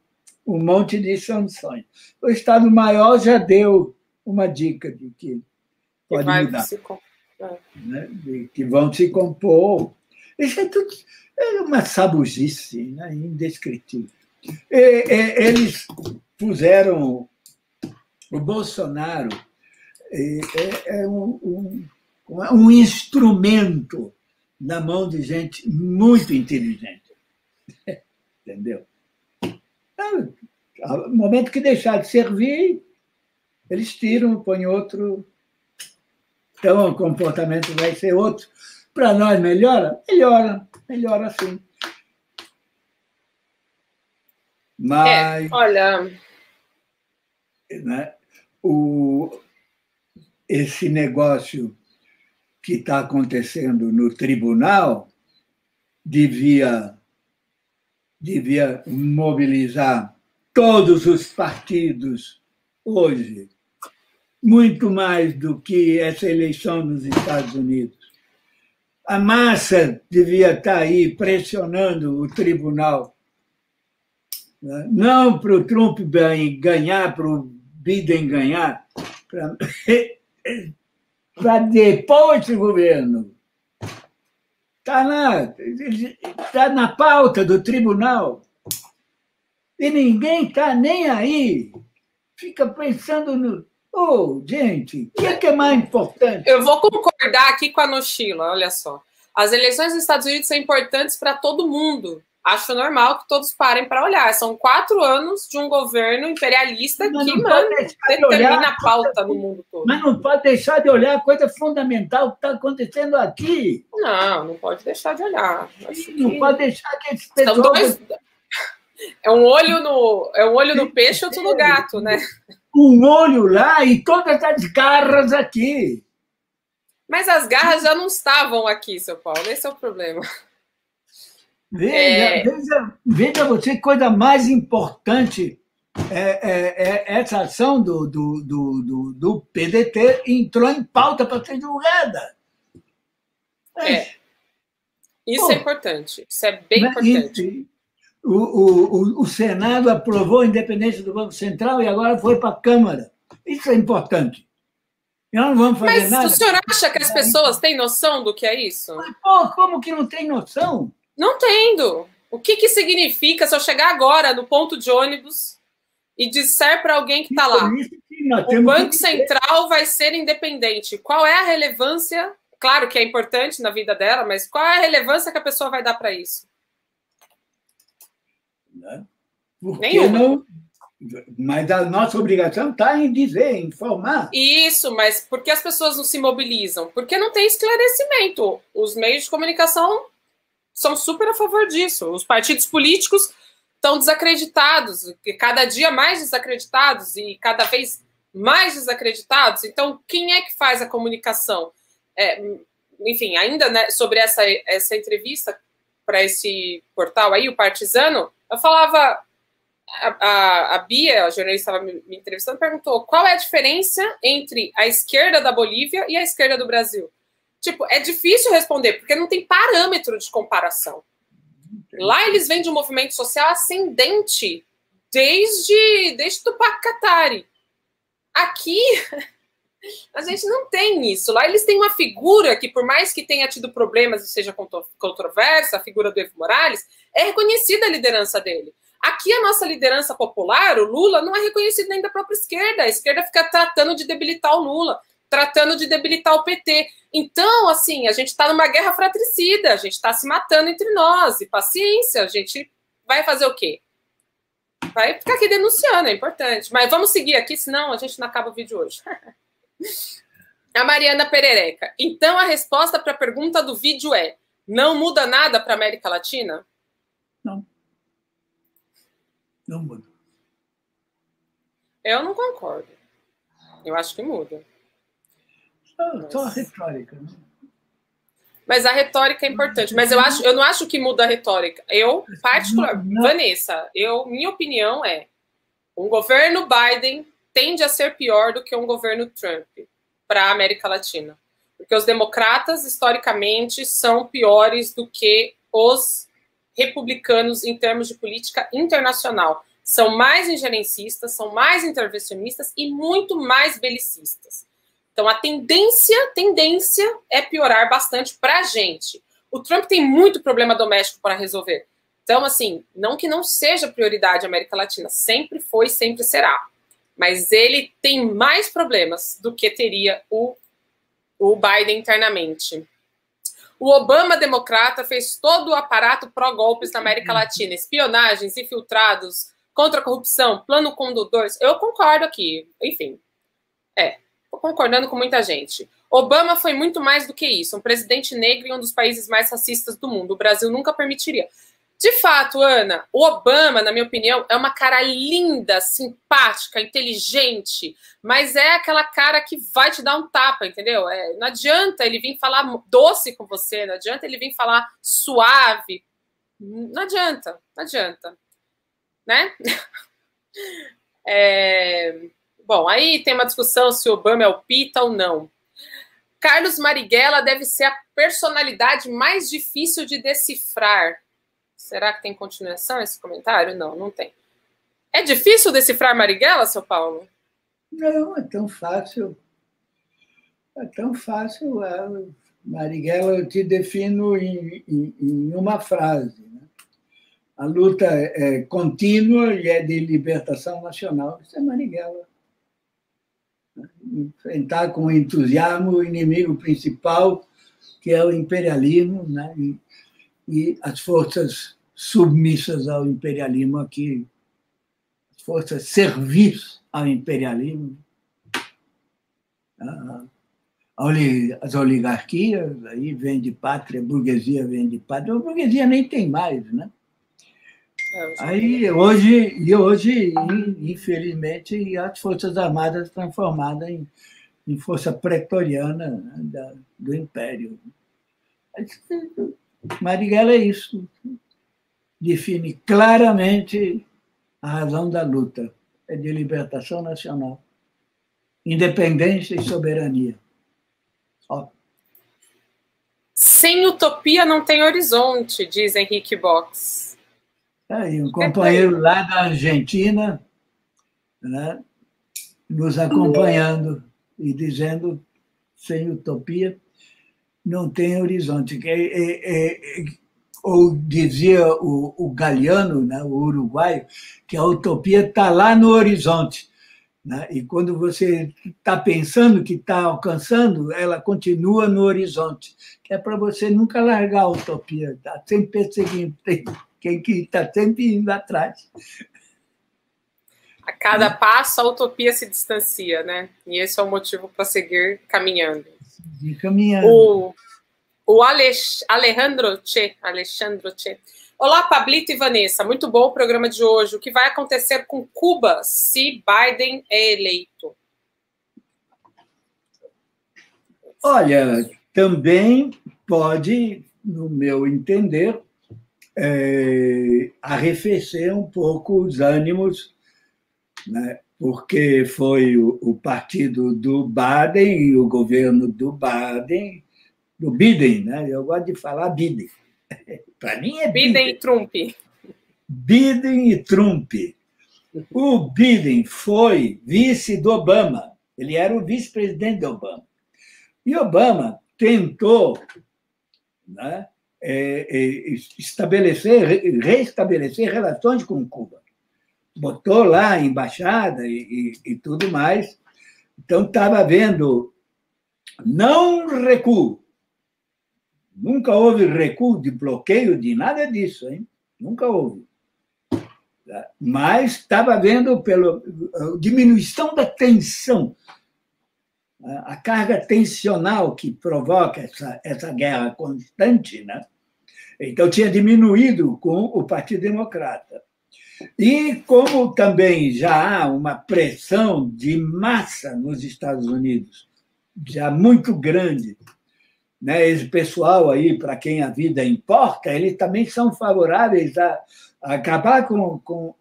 um monte de sanções. O Estado Maior já deu uma dica de que pode que mudar, se comp... né? De que vão se compor. Isso é tudo é uma sabugice, né? Indescritível. E, e, eles puseram o Bolsonaro e, é, é um, um, um instrumento na mão de gente muito inteligente. Entendeu? Então, no momento que deixar de servir, eles tiram, põem outro. Então, o comportamento vai ser outro. Para nós, melhora? Melhora. Melhora, sim. Mas... É, olha... Né, o, esse negócio que está acontecendo no tribunal devia, devia mobilizar todos os partidos hoje, muito mais do que essa eleição nos Estados Unidos. A massa devia estar aí pressionando o tribunal, não para o Trump ganhar, para o Biden ganhar, para depois do governo. Está lá, tá na pauta do tribunal. E ninguém está nem aí. Fica pensando no... Oh, gente, o que é, que é mais importante? Eu vou concordar aqui com a Nochila, olha só. As eleições dos Estados Unidos são importantes para todo mundo. Acho normal que todos parem para olhar. São quatro anos de um governo imperialista mas que manda, determina de a pauta no mundo todo. Mas não pode deixar de olhar a coisa fundamental que está acontecendo aqui. Não, não pode deixar de olhar. Acho não que... pode deixar que esse pessoal... Dois... É um olho no, é um olho no peixe e outro no gato, né? Um olho lá e todas as garras aqui. Mas as garras já não estavam aqui, seu Paulo. Esse é o problema. Veja, é... veja, veja você que coisa mais importante é, é, é essa ação do, do, do, do, do P D T entrou em pauta para ser julgada. É. É. Isso Pô, é importante. Isso é bem importante. Isso, o, o, o, o Senado aprovou a independência do Banco Central e agora foi para a Câmara. Isso é importante. Nós não vamos fazer Mas nada. Mas o senhor acha que as pessoas têm noção do que é isso? Mas, pô, como que não tem noção? Não tendo. O que, que significa se eu chegar agora no ponto de ônibus e disser para alguém que está lá, o Banco Central vai ser independente? Qual é a relevância? Claro que é importante na vida dela, mas qual é a relevância que a pessoa vai dar para isso? Nenhuma. Mas a nossa obrigação está em dizer, em informar. Isso, mas por que as pessoas não se mobilizam? Porque não tem esclarecimento. Os meios de comunicação... são super a favor disso. Os partidos políticos estão desacreditados, cada dia mais desacreditados e cada vez mais desacreditados. Então, quem é que faz a comunicação? É, enfim, ainda né, sobre essa, essa entrevista para esse portal aí, o Partisano, eu falava, a, a, a Bia, a jornalista estava me, me entrevistando, perguntou qual é a diferença entre a esquerda da Bolívia e a esquerda do Brasil? Tipo, é difícil responder, porque não tem parâmetro de comparação. Entendi. Lá eles vêm de um movimento social ascendente, desde, desde Tupac Katari. Aqui, a gente não tem isso. Lá eles têm uma figura que, por mais que tenha tido problemas e seja controversa, a figura do Evo Morales, é reconhecida a liderança dele. Aqui a nossa liderança popular, o Lula, não é reconhecido nem da própria esquerda. A esquerda fica tratando de debilitar o Lula, tratando de debilitar o P T. Então, assim, a gente está numa guerra fratricida, a gente está se matando entre nós, e paciência, a gente vai fazer o quê? Vai ficar aqui denunciando, é importante. Mas vamos seguir aqui, senão a gente não acaba o vídeo hoje. A Mariana Perereca. Então, a resposta para a pergunta do vídeo é: não muda nada para a América Latina? Não. Não muda. Eu não concordo. Eu acho que muda. Não, só a retórica. Né? Mas a retórica é importante. Mas eu, acho, eu não acho que muda a retórica. Eu, particularmente, Vanessa, eu, minha opinião é um governo Biden tende a ser pior do que um governo Trump para a América Latina. Porque os democratas, historicamente, são piores do que os republicanos em termos de política internacional. São mais injerencistas, são mais intervencionistas e muito mais belicistas. Então, a tendência, tendência é piorar bastante para a gente. O Trump tem muito problema doméstico para resolver. Então, assim, não que não seja prioridade a América Latina. Sempre foi, sempre será. Mas ele tem mais problemas do que teria o, o Biden internamente. O Obama democrata fez todo o aparato pró-golpes na América Latina, espionagens, infiltrados, contra a corrupção, plano condutores. Eu concordo aqui, enfim. É, estou concordando com muita gente. Obama foi muito mais do que isso, um presidente negro em um dos países mais racistas do mundo. O Brasil nunca permitiria. De fato, Ana, o Obama, na minha opinião, é uma cara linda, simpática, inteligente, mas é aquela cara que vai te dar um tapa, entendeu? É, não adianta ele vir falar doce com você, não adianta ele vir falar suave, não adianta, não adianta, né? É, bom, aí tem uma discussão se o Obama é o Pita ou não. Carlos Marighella deve ser a personalidade mais difícil de decifrar. Será que tem continuação esse comentário? Não, não tem. É difícil decifrar Marighella, seu Paulo? Não, é tão fácil. É tão fácil. Marighella, eu te defino em, em, em uma frase. Né? A luta é contínua e é de libertação nacional. Isso é Marighella. Enfrentar com entusiasmo o inimigo principal, que é o imperialismo, né? E, e as forças submissas ao imperialismo aqui, as forças servis ao imperialismo, as oligarquias, aí vem de pátria, a burguesia vem de pátria, a burguesia nem tem mais, né? Aí, hoje, e hoje, infelizmente, as Forças Armadas transformadas em, em força pretoriana, né, da, do Império. Marighella é isso. Define claramente a razão da luta. É de libertação nacional. Independência e soberania. Ó. Sem utopia não tem horizonte, diz Henrique Vox. Aí, um companheiro lá da Argentina, né, nos acompanhando e dizendo sem utopia não tem horizonte. É, é, é, ou dizia o, o Galeano, né, o uruguaio, que a utopia está lá no horizonte. Né, e quando você está pensando que está alcançando, ela continua no horizonte. Que é para você nunca largar a utopia, tá? Sempre perseguindo, tem... Quem que está sempre indo atrás. A cada é. passo, a utopia se distancia, né? E esse é o motivo para seguir caminhando. Seguir caminhando. O, o Alex, Alejandro Che, Alexandro Che. Olá, Pablito e Vanessa. Muito bom o programa de hoje. O que vai acontecer com Cuba se Biden é eleito? Olha, também pode, no meu entender... É, arrefecer um pouco os ânimos, né? Porque foi o, o partido do Biden e o governo do Biden, do Biden, né? Eu gosto de falar Biden. Para mim é Biden. Biden e Trump. Biden e Trump. O Biden foi vice do Obama. Ele era o vice-presidente do Obama. E Obama tentou... né? É, é, estabelecer, reestabelecer relações com Cuba. Botou lá a embaixada e, e, e tudo mais. Então, estava havendo não recuo. Nunca houve recuo de bloqueio, de nada disso, hein? Nunca houve. Mas estava havendo pela diminuição da tensão, a carga tensional que provoca essa, essa guerra constante, né? Então, tinha diminuído com o Partido Democrata. E como também já há uma pressão de massa nos Estados Unidos, já muito grande, né? Esse pessoal aí, para quem a vida importa, eles também são favoráveis a, a acabar com, com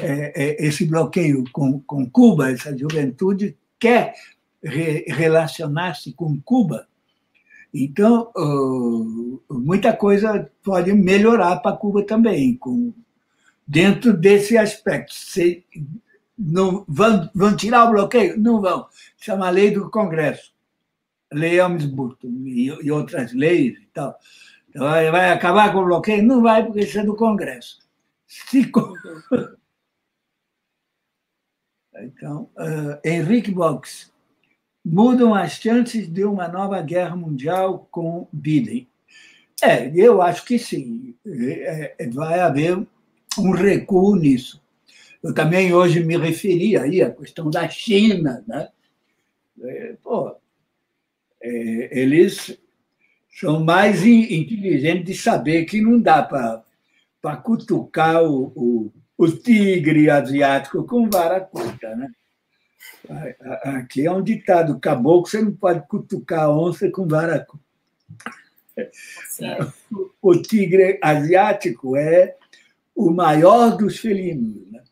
é, é, esse bloqueio com, com Cuba, essa juventude quer... relacionar-se com Cuba. Então, muita coisa pode melhorar para Cuba também, com, dentro desse aspecto. Se não, vão, vão tirar o bloqueio? Não vão. Chama a lei do Congresso, lei Omnibutton e, e outras leis e tal. Então, vai acabar com o bloqueio? Não vai, porque isso é do Congresso. Se... Então, uh, Henrique Vox. Mudam as chances de uma nova guerra mundial com Biden. É, eu acho que sim, vai haver um recuo nisso. Eu também hoje me referi aí à questão da China, né? Pô, eles são mais inteligentes de saber que não dá para para cutucar o, o, o tigre asiático com vara curta, né? Aqui é um ditado caboclo, você não pode cutucar a onça com vara curta. O tigre asiático é o maior dos felinos, né?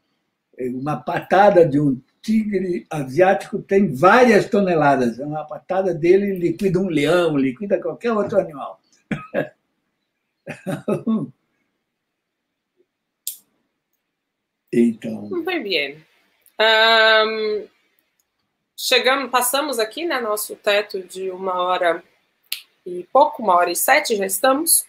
Uma patada de um tigre asiático tem várias toneladas. Uma patada dele liquida um leão, liquida qualquer outro animal. Então. Muito bem. Um, chegamos, passamos aqui, né, nosso teto de uma hora e pouco, uma hora e sete, já estamos.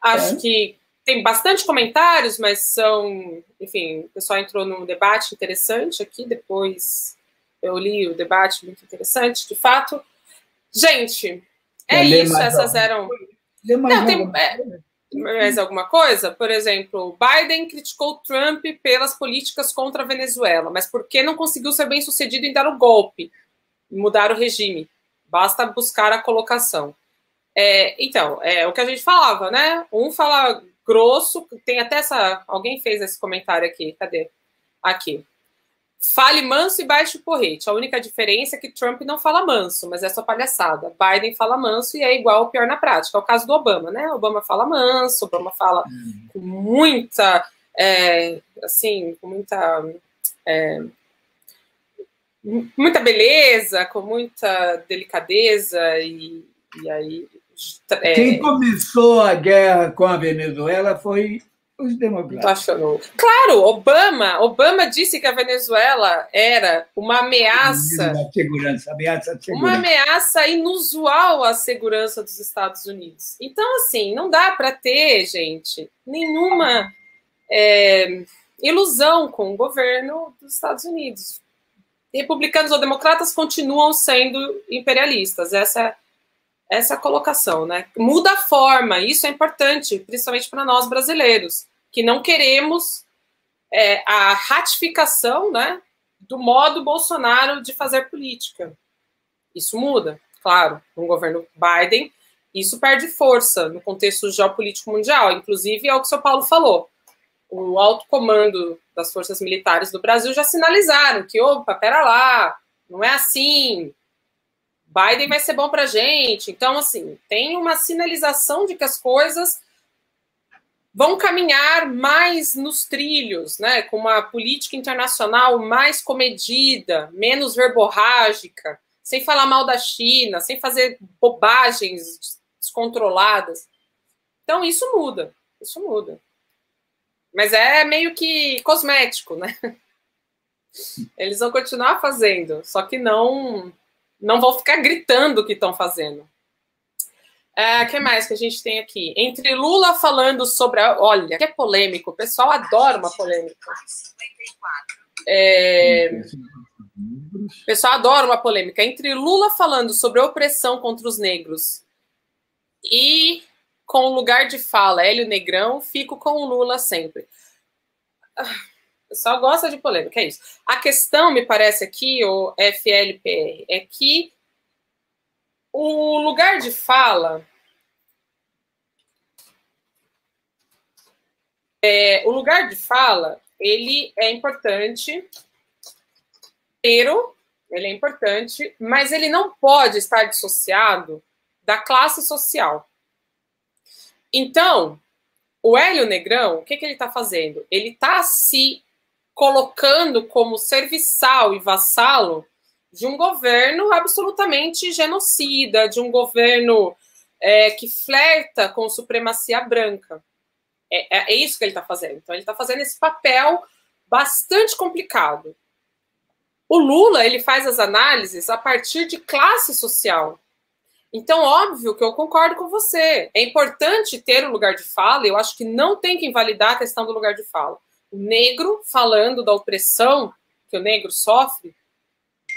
Acho é. que tem bastante comentários, mas são... Enfim, o pessoal entrou num debate interessante aqui, depois eu li o debate, muito interessante, de fato. Gente, é eu isso, essas alguma. eram... Mais Não, tem alguma é, mais alguma coisa? Por exemplo, Biden criticou Trump pelas políticas contra a Venezuela, mas por que não conseguiu ser bem-sucedido em dar o golpe, mudar o regime? Basta buscar a colocação. É, então, é o que a gente falava, né? Um fala grosso, tem até essa... Alguém fez esse comentário aqui, cadê? Aqui. Fale manso e baixe o porrete. A única diferença é que Trump não fala manso, mas é só palhaçada. Biden fala manso e é igual ao pior na prática. É o caso do Obama, né? Obama fala manso, Obama fala hum. com muita... É, assim, com muita... É, muita beleza, com muita delicadeza e, e aí... É... Quem começou a guerra com a Venezuela foi os democratas. Claro, Obama, Obama disse que a Venezuela era uma ameaça, segurança, ameaça de segurança. Uma ameaça inusual à segurança dos Estados Unidos. Então, assim, não dá para ter, gente, nenhuma é, ilusão com o governo dos Estados Unidos. Republicanos ou democratas continuam sendo imperialistas, essa é essa colocação, né? Muda a forma, isso é importante, principalmente para nós brasileiros, que não queremos é, a ratificação, né, do modo Bolsonaro de fazer política. Isso muda, claro, no governo Biden, isso perde força no contexto geopolítico mundial, inclusive é o que o seu Paulo falou. O alto comando das forças militares do Brasil já sinalizaram que, opa, pera lá, não é assim... Biden vai ser bom para a gente. Então, assim, tem uma sinalização de que as coisas vão caminhar mais nos trilhos, né? Com uma política internacional mais comedida, menos verborrágica, sem falar mal da China, sem fazer bobagens descontroladas. Então, isso muda, isso muda. Mas é meio que cosmético, né? Eles vão continuar fazendo, só que não... Não vão ficar gritando o que estão fazendo. O ah, que mais que a gente tem aqui? Entre Lula falando sobre... A... Olha, que é polêmico. O pessoal adora uma polêmica. É... O pessoal adora uma polêmica. Entre Lula falando sobre a opressão contra os negros e com o lugar de fala Hélio Negrão, fico com o Lula sempre. Ah. O pessoal gosta de polêmica, é isso. A questão, me parece aqui, o F L P R, é que o lugar de fala... É, o lugar de fala, ele é importante, pero, ele é importante, mas ele não pode estar dissociado da classe social. Então, o Hélio Negrão, o que, que ele está fazendo? Ele está se... colocando como serviçal e vassalo de um governo absolutamente genocida, de um governo é, que flerta com supremacia branca. É, é, é isso que ele está fazendo. Então, ele está fazendo esse papel bastante complicado. O Lula, ele faz as análises a partir de classe social. Então, óbvio que eu concordo com você. É importante ter um lugar de fala, eu acho que não tem que invalidar a questão do lugar de fala. O negro falando da opressão que o negro sofre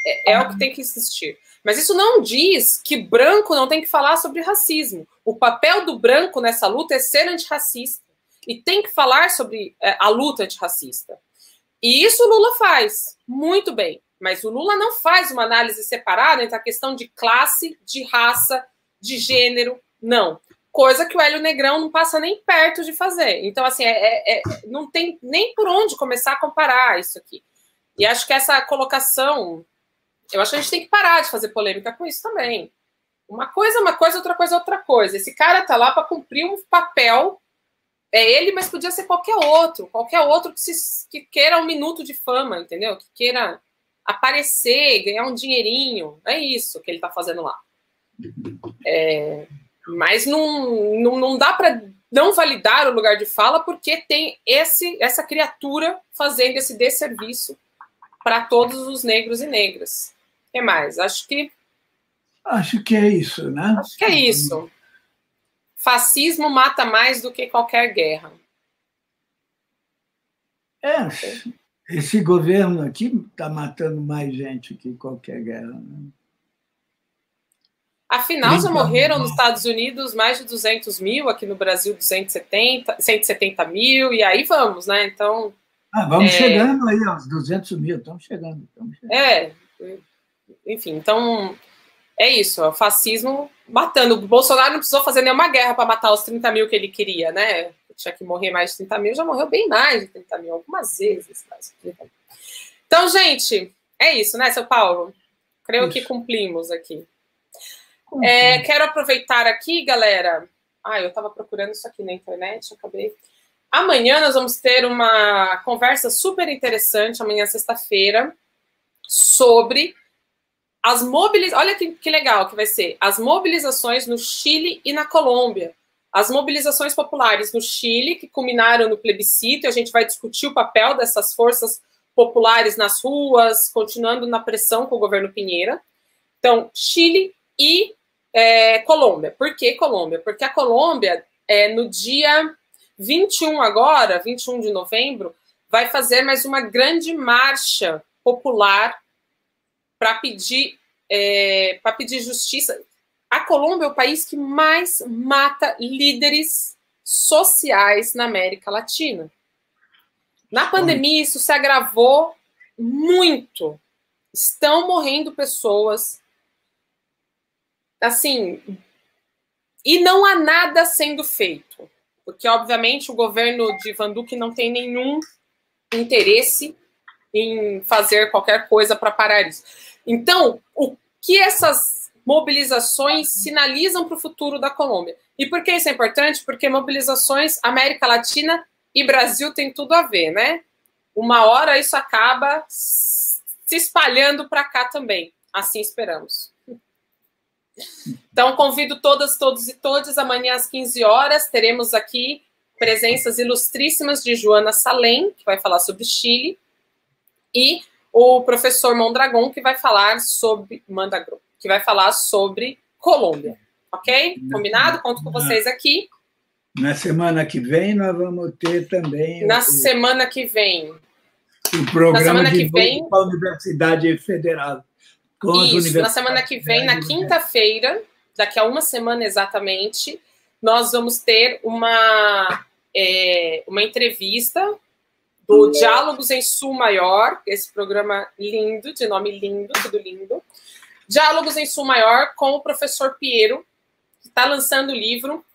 é, é o que tem que existir. Mas isso não diz que branco não tem que falar sobre racismo. O papel do branco nessa luta é ser antirracista. E tem que falar sobre é, a luta antirracista. E isso o Lula faz muito bem. Mas o Lula não faz uma análise separada entre a questão de classe, de raça, de gênero, não. Coisa que o Hélio Negrão não passa nem perto de fazer. Então, assim, é, é, não tem nem por onde começar a comparar isso aqui. E acho que essa colocação... Eu acho que a gente tem que parar de fazer polêmica com isso também. Uma coisa é uma coisa, outra coisa é outra coisa. Esse cara tá lá para cumprir um papel... É ele, mas podia ser qualquer outro. Qualquer outro que, se, que queira um minuto de fama, entendeu? Que queira aparecer, ganhar um dinheirinho. É isso que ele tá fazendo lá. É, mas não, não, não dá para não validar o lugar de fala porque tem esse, essa criatura fazendo esse desserviço para todos os negros e negras. O que mais? Acho que... Acho que é isso, né? Acho que é isso. Fascismo mata mais do que qualquer guerra. É, esse governo aqui está matando mais gente que qualquer guerra. Né? Afinal, já morreram nos Estados Unidos mais de duzentos mil, aqui no Brasil duzentos e setenta, cento e setenta mil, e aí vamos, né? Então. Ah, vamos é... chegando aí aos duzentos mil, estamos chegando, estamos chegando. É, enfim, então. É isso, o fascismo matando. O Bolsonaro não precisou fazer nenhuma guerra para matar os trinta mil que ele queria, né? Tinha que morrer mais de trinta mil, já morreu bem mais de trinta mil, algumas vezes. Então, gente, é isso, né, seu Paulo? Creio isso. Que cumplimos aqui. É, quero aproveitar aqui, galera. Ah, eu estava procurando isso aqui na internet, acabei. Amanhã nós vamos ter uma conversa super interessante, amanhã, sexta-feira, sobre... As mobiliz... Olha que, que legal que vai ser. As mobilizações no Chile e na Colômbia. As mobilizações populares no Chile, que culminaram no plebiscito, e a gente vai discutir o papel dessas forças populares nas ruas, continuando na pressão com o governo Pinheira. Então, Chile e é, Colômbia. Por que Colômbia? Porque a Colômbia, é, no dia vinte e um agora, vinte e um de novembro, vai fazer mais uma grande marcha popular para pedir, é, para pedir justiça. A Colômbia é o país que mais mata líderes sociais na América Latina. Na pandemia, isso se agravou muito. Estão morrendo pessoas. Assim, e não há nada sendo feito. Porque, obviamente, o governo de Van Duque não tem nenhum interesse em fazer qualquer coisa para parar isso. Então, o que essas mobilizações sinalizam para o futuro da Colômbia? E por que isso é importante? Porque mobilizações, América Latina e Brasil tem tudo a ver, né? Uma hora isso acaba se espalhando para cá também. Assim esperamos. Então, convido todas, todos e todas. Amanhã às quinze horas teremos aqui presenças ilustríssimas de Joana Salem, que vai falar sobre Chile, e o professor Mondragon, que vai falar sobre Mandagro, que vai falar sobre Colômbia, ok? Combinado? Conto com vocês aqui. Na semana que vem nós vamos ter também... Na o, semana que vem. O programa na de vem, para a Universidade Federal. Com isso, na semana que vem, na quinta-feira, daqui a uma semana exatamente, nós vamos ter uma, é, uma entrevista... do Diálogos em Sul Maior, esse programa lindo, de nome lindo, tudo lindo. Diálogos em Sul Maior com o professor Piero, que está lançando o livro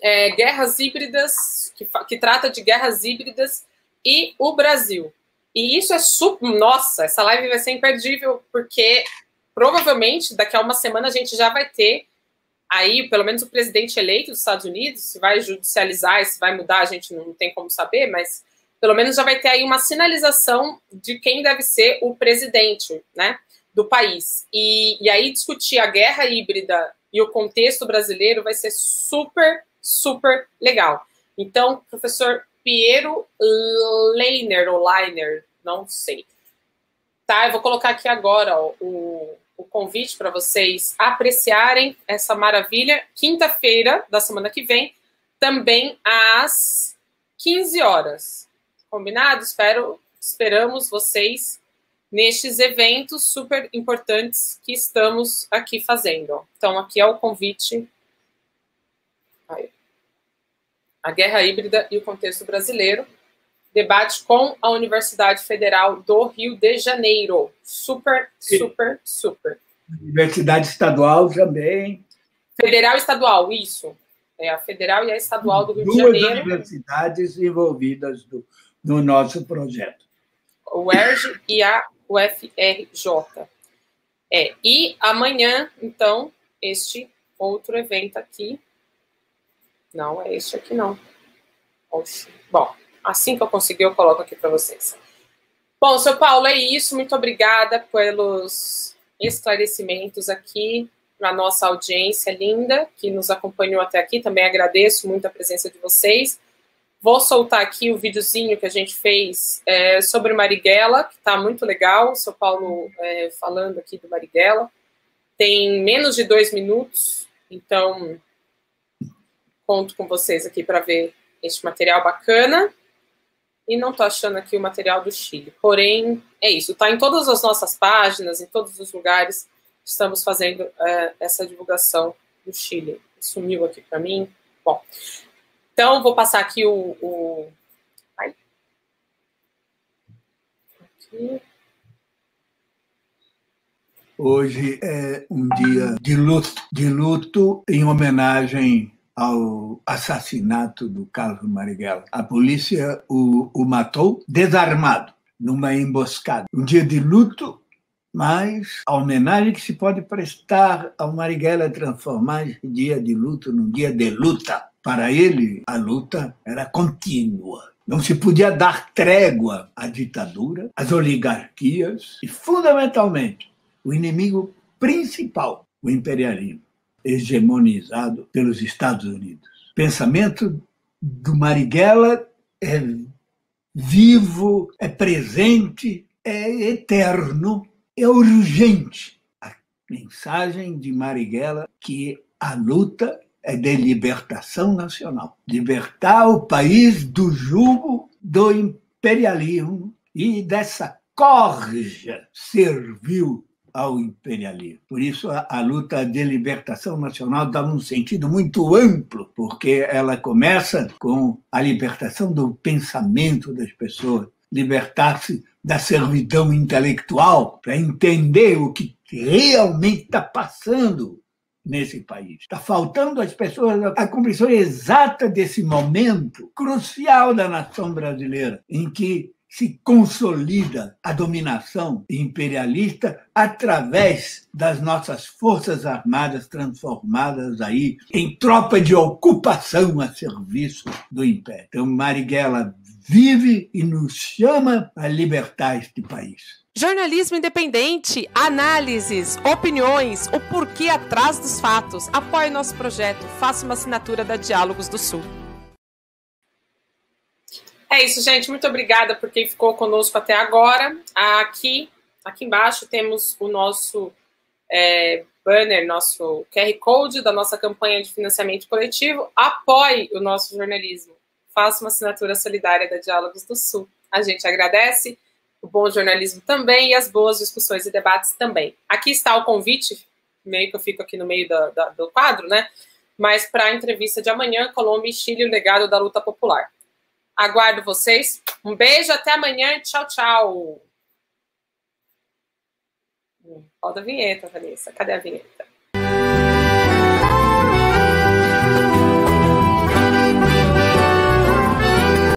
é, Guerras Híbridas, que, que trata de guerras híbridas e o Brasil. E isso é super... Nossa, essa live vai ser imperdível, porque provavelmente daqui a uma semana a gente já vai ter aí, pelo menos o presidente eleito dos Estados Unidos, se vai judicializar, se vai mudar, a gente não tem como saber, mas... Pelo menos já vai ter aí uma sinalização de quem deve ser o presidente, né, do país. E, e aí discutir a guerra híbrida e o contexto brasileiro vai ser super, super legal. Então, professor Piero Lainer, ou Lainer, não sei. Tá, eu vou colocar aqui agora ó, o, o convite para vocês apreciarem essa maravilha. Quinta-feira da semana que vem, também às quinze horas. Combinado? Espero, esperamos vocês nestes eventos super importantes que estamos aqui fazendo. Então, aqui é o convite Aí. A guerra híbrida e o contexto brasileiro. Debate com a Universidade Federal do Rio de Janeiro. Super, super, super. Universidade estadual também. Federal e estadual, isso. É a federal e a estadual do Rio Duas de Janeiro. Duas universidades envolvidas do, no nosso projeto. O U E R J e a U F R J. É, e amanhã, então, este outro evento aqui. Não, é este aqui não. Oxi. Bom, assim que eu conseguir, eu coloco aqui para vocês. Bom, seu Paulo, é isso. Muito obrigada pelos esclarecimentos aqui para a nossa audiência linda, que nos acompanhou até aqui. Também agradeço muito a presença de vocês. Vou soltar aqui o videozinho que a gente fez é, sobre Marighella, que está muito legal. O seu Paulo é, falando aqui do Marighella. Tem menos de dois minutos, então conto com vocês aqui para ver este material bacana. E não estou achando aqui o material do Chile. Porém, é isso. Está em todas as nossas páginas, em todos os lugares, estamos fazendo é, essa divulgação do Chile. Sumiu aqui para mim. Bom... Então, vou passar aqui o... o... Ai. Aqui. Hoje é um dia de luto, de luto em homenagem ao assassinato do Carlos Marighella. A polícia o, o matou desarmado, numa emboscada. Um dia de luto, mas a homenagem que se pode prestar ao Marighella é transformar esse dia de luto num dia de luta. Para ele, a luta era contínua. Não se podia dar trégua à ditadura, às oligarquias e, fundamentalmente, o inimigo principal, o imperialismo, hegemonizado pelos Estados Unidos. O pensamento do Marighella é vivo, é presente, é eterno, é urgente. A mensagem de Marighella que a luta é de libertação nacional. Libertar o país do jugo do imperialismo e dessa corja servil ao imperialismo. Por isso, a, a luta de libertação nacional dá um sentido muito amplo, porque ela começa com a libertação do pensamento das pessoas, libertar-se da servidão intelectual para entender o que realmente está passando nesse país. Está faltando às pessoas a compreensão exata desse momento crucial da nação brasileira, em que se consolida a dominação imperialista através das nossas forças armadas transformadas aí em tropa de ocupação a serviço do império. Então, Marighella vive e nos chama a libertar este país. Jornalismo independente, análises, opiniões, o porquê atrás dos fatos. Apoie nosso projeto, faça uma assinatura da Diálogos do Sul. É isso, gente. Muito obrigada por quem ficou conosco até agora. Aqui, aqui embaixo temos o nosso é, banner, nosso Q R Code da nossa campanha de financiamento coletivo. Apoie o nosso jornalismo. Faça uma assinatura solidária da Diálogos do Sul. A gente agradece. O bom jornalismo também e as boas discussões e debates também. Aqui está o convite, meio que eu fico aqui no meio da, da, do quadro, né? Mas para a entrevista de amanhã, Colômbia e Chile, o legado da luta popular. Aguardo vocês. Um beijo, até amanhã. Tchau, tchau. Roda a vinheta, Vanessa. Cadê a vinheta?